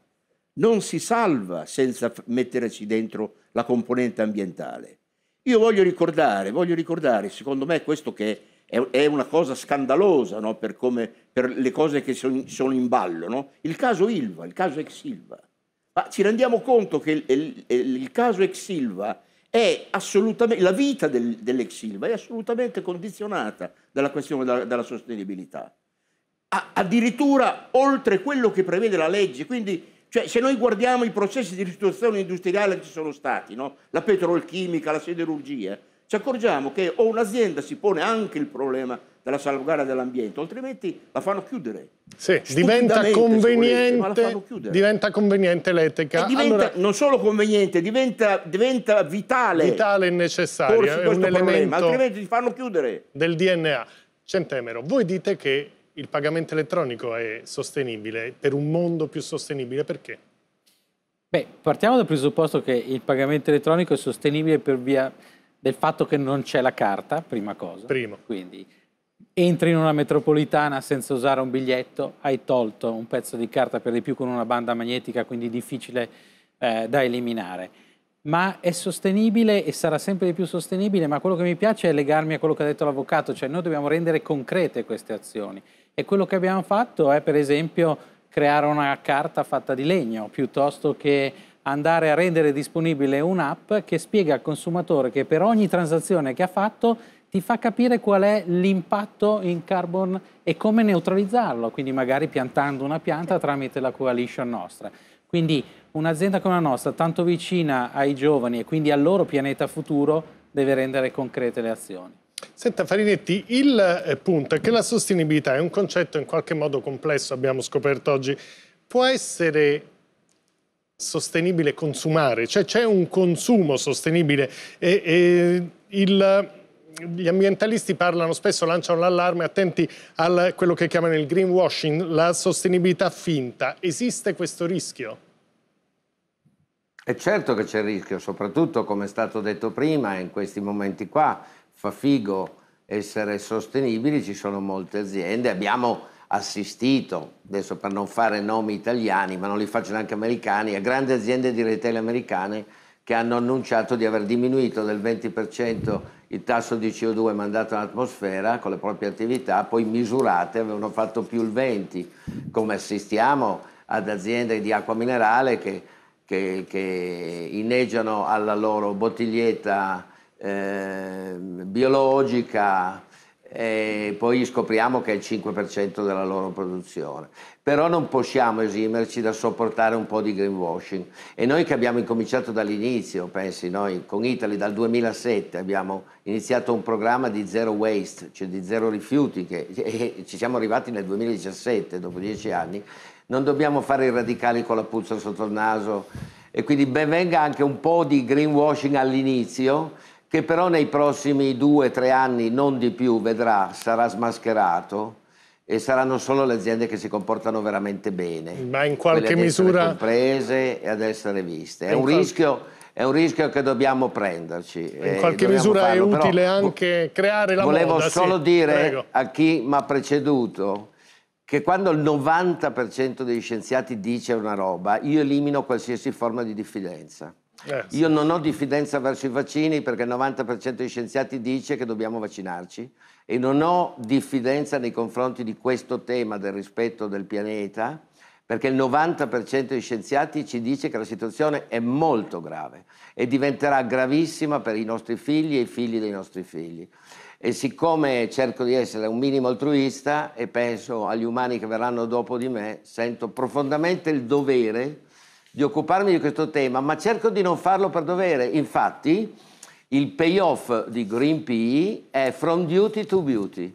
non si salva senza metterci dentro la componente ambientale. Io voglio ricordare, voglio ricordare, secondo me questo che è, è una cosa scandalosa, no? Per, come, per le cose che son, sono in ballo, no? Il caso Ilva, il caso ex Ilva. Ma ci rendiamo conto che il, il, il caso ex Ilva è assolutamente, la vita del, dell'ex Ilva è assolutamente condizionata dalla questione della, della sostenibilità. A, addirittura oltre quello che prevede la legge, quindi... Cioè, se noi guardiamo i processi di ristrutturazione industriale che ci sono stati, no? La petrolchimica, la siderurgia, ci accorgiamo che o un'azienda si pone anche il problema della salvaguardia dell'ambiente, altrimenti la fanno chiudere. Sì, diventa conveniente, ma la fanno chiudere. Diventa conveniente l'etica. Diventa, allora, non solo conveniente, diventa, diventa vitale. Vitale e necessario. Forse è un elemento, altrimenti si fanno chiudere. Del D N A. Centemero, voi dite che il pagamento elettronico è sostenibile per un mondo più sostenibile, perché? Beh, partiamo dal presupposto che il pagamento elettronico è sostenibile per via del fatto che non c'è la carta, prima cosa. Primo. Quindi entri in una metropolitana senza usare un biglietto, hai tolto un pezzo di carta, per di più con una banda magnetica, quindi difficile eh, da eliminare. Ma è sostenibile e sarà sempre di più sostenibile, ma quello che mi piace è legarmi a quello che ha detto l'avvocato, cioè noi dobbiamo rendere concrete queste azioni e quello che abbiamo fatto è per esempio creare una carta fatta di legno piuttosto che andare a rendere disponibile un'app che spiega al consumatore che per ogni transazione che ha fatto ti fa capire qual è l'impatto in carbon e come neutralizzarlo, quindi magari piantando una pianta tramite la coalition nostra. Quindi un'azienda come la nostra, tanto vicina ai giovani e quindi al loro pianeta futuro, deve rendere concrete le azioni. Senta Farinetti, il punto è che la sostenibilità è un concetto in qualche modo complesso, abbiamo scoperto oggi. Può essere sostenibile consumare, cioè c'è un consumo sostenibile e, e il... Gli ambientalisti parlano spesso, lanciano l'allarme, attenti a quello che chiamano il greenwashing, la sostenibilità finta. Esiste questo rischio? È certo che c'è il rischio, soprattutto come è stato detto prima, in questi momenti qua fa figo essere sostenibili, ci sono molte aziende, abbiamo assistito, adesso per non fare nomi italiani, ma non li faccio neanche americani, a grandi aziende di retail americane che hanno annunciato di aver diminuito del venti per cento il tasso di C O due mandato all'atmosfera con le proprie attività, poi misurate avevano fatto più il venti per cento, come assistiamo ad aziende di acqua minerale che, che, che inneggiano alla loro bottiglietta eh, biologica e poi scopriamo che è il cinque per cento della loro produzione. Però non possiamo esimerci da sopportare un po' di greenwashing e noi che abbiamo incominciato dall'inizio, pensi noi, con Eataly dal duemilasette abbiamo iniziato un programma di zero waste, cioè di zero rifiuti, che, e ci siamo arrivati nel duemiladiciassette, dopo dieci anni, non dobbiamo fare i radicali con la puzza sotto il naso e quindi ben venga anche un po' di greenwashing all'inizio, che però nei prossimi due o tre anni, non di più, vedrà, sarà smascherato e saranno solo le aziende che si comportano veramente bene, ma in qualche misura comprese e ad essere viste. È un, qual... rischio, è un rischio che dobbiamo prenderci. In qualche misura farlo. È utile però anche creare la volevo moda. Volevo solo sì, dire prego. A chi mi ha preceduto che quando il novanta per cento degli scienziati dice una roba, io elimino qualsiasi forma di diffidenza. Eh, sì. Io non ho diffidenza verso i vaccini perché il novanta per cento degli scienziati dice che dobbiamo vaccinarci e non ho diffidenza nei confronti di questo tema del rispetto del pianeta perché il novanta per cento degli scienziati ci dice che la situazione è molto grave e diventerà gravissima per i nostri figli e i figli dei nostri figli. E siccome cerco di essere un minimo altruista e penso agli umani che verranno dopo di me, sento profondamente il dovere di occuparmi di questo tema, ma cerco di non farlo per dovere. Infatti il payoff di Green P è from duty to beauty,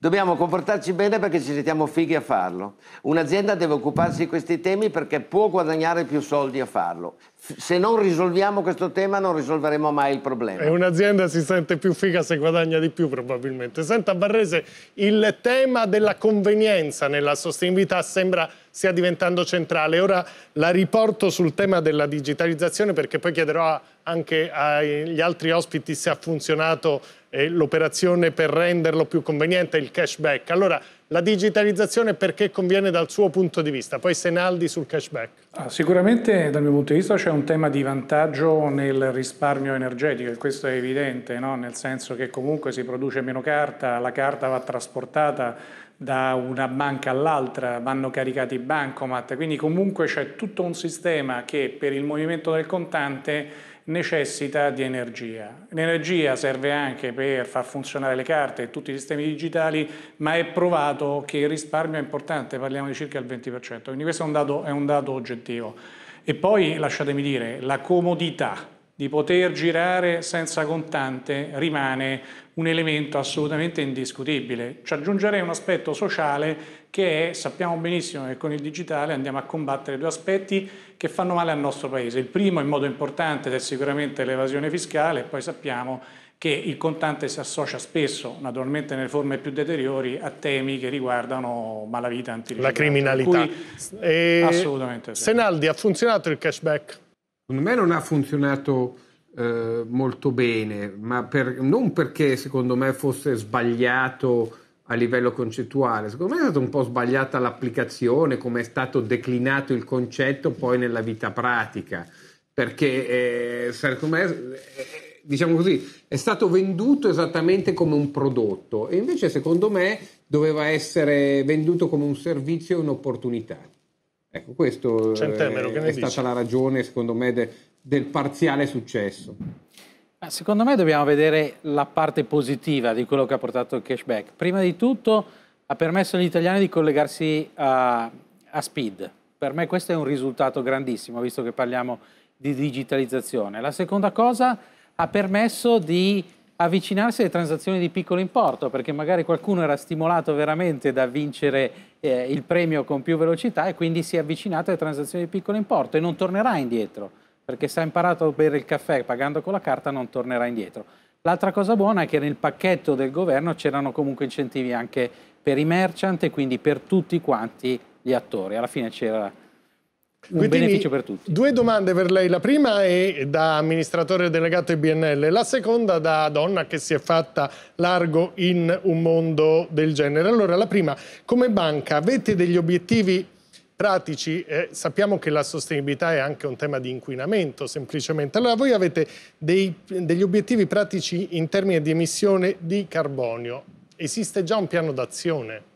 Dobbiamo comportarci bene perché ci sentiamo fighi a farlo. Un'azienda deve occuparsi di questi temi perché può guadagnare più soldi a farlo. Se non risolviamo questo tema non risolveremo mai il problema. E un'azienda si sente più figa se guadagna di più, probabilmente. Senta Barrese, il tema della convenienza nella sostenibilità sembra stia diventando centrale. Ora la riporto sul tema della digitalizzazione perché poi chiederò anche agli altri ospiti se ha funzionato l'operazione per renderlo più conveniente, il cashback. Allora, la digitalizzazione perché conviene dal suo punto di vista? Poi Senaldi sul cashback. Ah, sicuramente dal mio punto di vista c'è un tema di vantaggio nel risparmio energetico e questo è evidente, no? Nel senso che comunque si produce meno carta, la carta va trasportata da una banca all'altra, vanno caricati i bancomat, quindi comunque c'è tutto un sistema che per il movimento del contante necessita di energia. L'energia serve anche per far funzionare le carte e tutti i sistemi digitali, ma è provato che il risparmio è importante, parliamo di circa il venti per cento, quindi questo è un dato, è un dato oggettivo. E poi, lasciatemi dire, la comodità di poter girare senza contante rimane un elemento assolutamente indiscutibile. Ci aggiungerei un aspetto sociale che è, sappiamo benissimo che con il digitale andiamo a combattere due aspetti che fanno male al nostro Paese. Il primo in modo importante è sicuramente l'evasione fiscale e poi sappiamo che il contante si associa spesso, naturalmente nelle forme più deteriori, a temi che riguardano malavita, antilicità. La criminalità. Cui, e... Assolutamente. Sì. Senaldi, ha funzionato il cashback? Secondo me non ha funzionato eh, molto bene, ma per, non perché secondo me fosse sbagliato a livello concettuale, secondo me è stata un po' sbagliata l'applicazione, come è stato declinato il concetto poi nella vita pratica, perché eh, secondo me eh, diciamo così, è stato venduto esattamente come un prodotto e invece secondo me doveva essere venduto come un servizio e un'opportunità. Ecco, questo Centemero, che ne è dice? Stata la ragione, secondo me, de, del parziale successo. Ma secondo me dobbiamo vedere la parte positiva di quello che ha portato il cashback. Prima di tutto ha permesso agli italiani di collegarsi a, a speed. Per me questo è un risultato grandissimo, visto che parliamo di digitalizzazione. La seconda cosa, ha permesso di avvicinarsi alle transazioni di piccolo importo, perché magari qualcuno era stimolato veramente da vincere eh, il premio con più velocità e quindi si è avvicinato alle transazioni di piccolo importo e non tornerà indietro, perché se ha imparato a bere il caffè pagando con la carta non tornerà indietro. L'altra cosa buona è che nel pacchetto del governo c'erano comunque incentivi anche per i merchant e quindi per tutti quanti gli attori. Alla fine c'era un Guitini, beneficio per tutti. Due domande per lei, la prima è da amministratore delegato di B N L, la seconda da donna che si è fatta largo in un mondo del genere. Allora la prima, come banca avete degli obiettivi pratici? Eh, sappiamo che la sostenibilità è anche un tema di inquinamento semplicemente, allora voi avete dei, degli obiettivi pratici in termini di emissione di carbonio, esiste già un piano d'azione?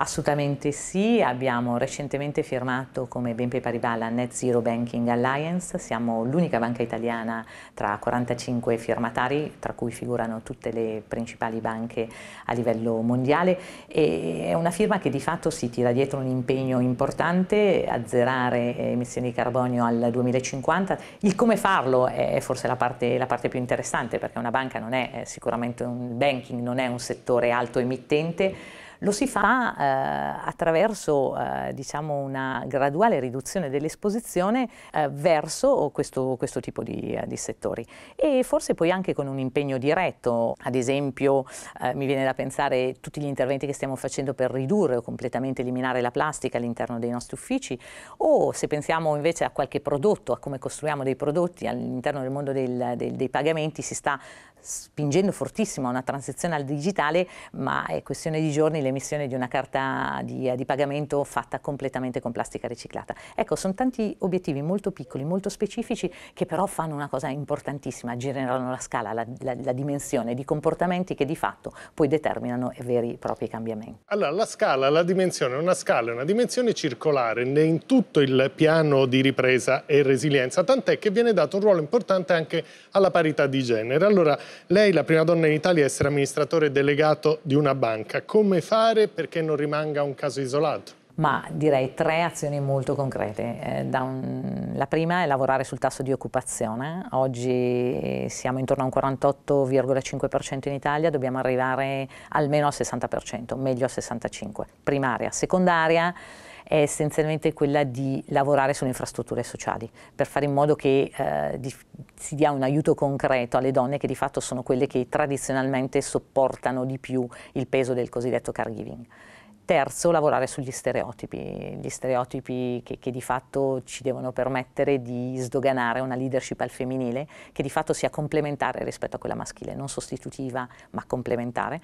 Assolutamente sì, abbiamo recentemente firmato come B N P Paribas la Net Zero Banking Alliance, siamo l'unica banca italiana tra quarantacinque firmatari, tra cui figurano tutte le principali banche a livello mondiale, e è una firma che di fatto si tira dietro un impegno importante, azzerare emissioni di carbonio al duemilacinquanta, il come farlo è forse la parte, la parte più interessante, perché una banca non è sicuramente un banking, non è un settore alto emittente. Lo si fa eh, attraverso eh, diciamo una graduale riduzione dell'esposizione eh, verso questo, questo tipo di, di settori e forse poi anche con un impegno diretto, ad esempio eh, mi viene da pensare tutti gli interventi che stiamo facendo per ridurre o completamente eliminare la plastica all'interno dei nostri uffici, o se pensiamo invece a qualche prodotto, a come costruiamo dei prodotti all'interno del mondo del, del, dei pagamenti, si sta spingendo fortissimo a una transizione al digitale, ma è questione di giorni l'emissione di una carta di, di pagamento fatta completamente con plastica riciclata. Ecco, sono tanti obiettivi molto piccoli, molto specifici, che però fanno una cosa importantissima, generano la scala, la, la, la dimensione di comportamenti che di fatto poi determinano veri e propri cambiamenti. Allora, la scala, la dimensione, una scala, una dimensione circolare in tutto il piano di ripresa e resilienza, tant'è che viene dato un ruolo importante anche alla parità di genere. Allora, lei, la prima donna in Italia a essere amministratore delegato di una banca, come fare perché non rimanga un caso isolato? ma direi tre azioni molto concrete. La prima è lavorare sul tasso di occupazione. Oggi siamo intorno a un quarantotto virgola cinque per cento in Italia, dobbiamo arrivare almeno al sessanta per cento, meglio al sessantacinque per cento. Primaria. Secondaria è essenzialmente quella di lavorare sulle infrastrutture sociali, per fare in modo che eh, di, si dia un aiuto concreto alle donne, che di fatto sono quelle che tradizionalmente sopportano di più il peso del cosiddetto caregiving. Terzo, lavorare sugli stereotipi, gli stereotipi che, che di fatto ci devono permettere di sdoganare una leadership al femminile che di fatto sia complementare rispetto a quella maschile, non sostitutiva ma complementare.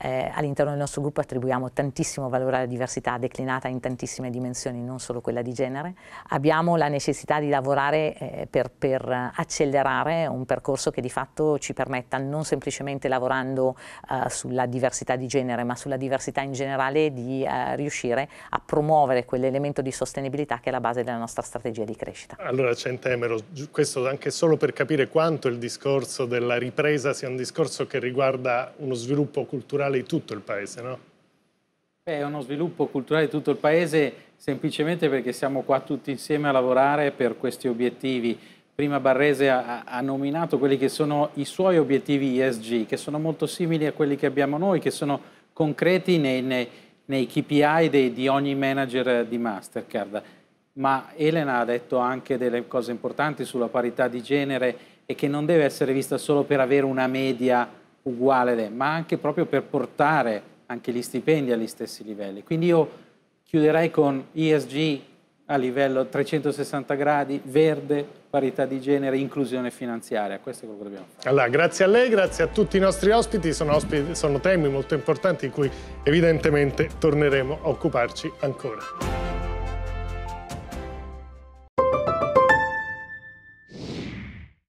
Eh, all'interno del nostro gruppo attribuiamo tantissimo valore alla diversità declinata in tantissime dimensioni, non solo quella di genere. Abbiamo la necessità di lavorare eh, per, per accelerare un percorso che di fatto ci permetta, non semplicemente lavorando eh, sulla diversità di genere ma sulla diversità in generale, di di eh, riuscire a promuovere quell'elemento di sostenibilità che è la base della nostra strategia di crescita. Allora Centemero, questo anche solo per capire quanto il discorso della ripresa sia un discorso che riguarda uno sviluppo culturale di tutto il Paese, no? Beh, è uno sviluppo culturale di tutto il Paese semplicemente perché siamo qua tutti insieme a lavorare per questi obiettivi. Prima Barrese ha, ha nominato quelli che sono i suoi obiettivi E S G, che sono molto simili a quelli che abbiamo noi, che sono concreti nei... nei nei K P I dei, di ogni manager di MasterCard, ma Elena ha detto anche delle cose importanti sulla parità di genere e che non deve essere vista solo per avere una media uguale, ma anche proprio per portare anche gli stipendi agli stessi livelli. Quindi io chiuderei con E S G a livello trecentosessanta gradi, verde, parità di genere, inclusione finanziaria. Questo è quello che dobbiamo fare. Allora, grazie a lei, grazie a tutti i nostri ospiti. Sono, ospiti, sono temi molto importanti di cui evidentemente torneremo a occuparci ancora.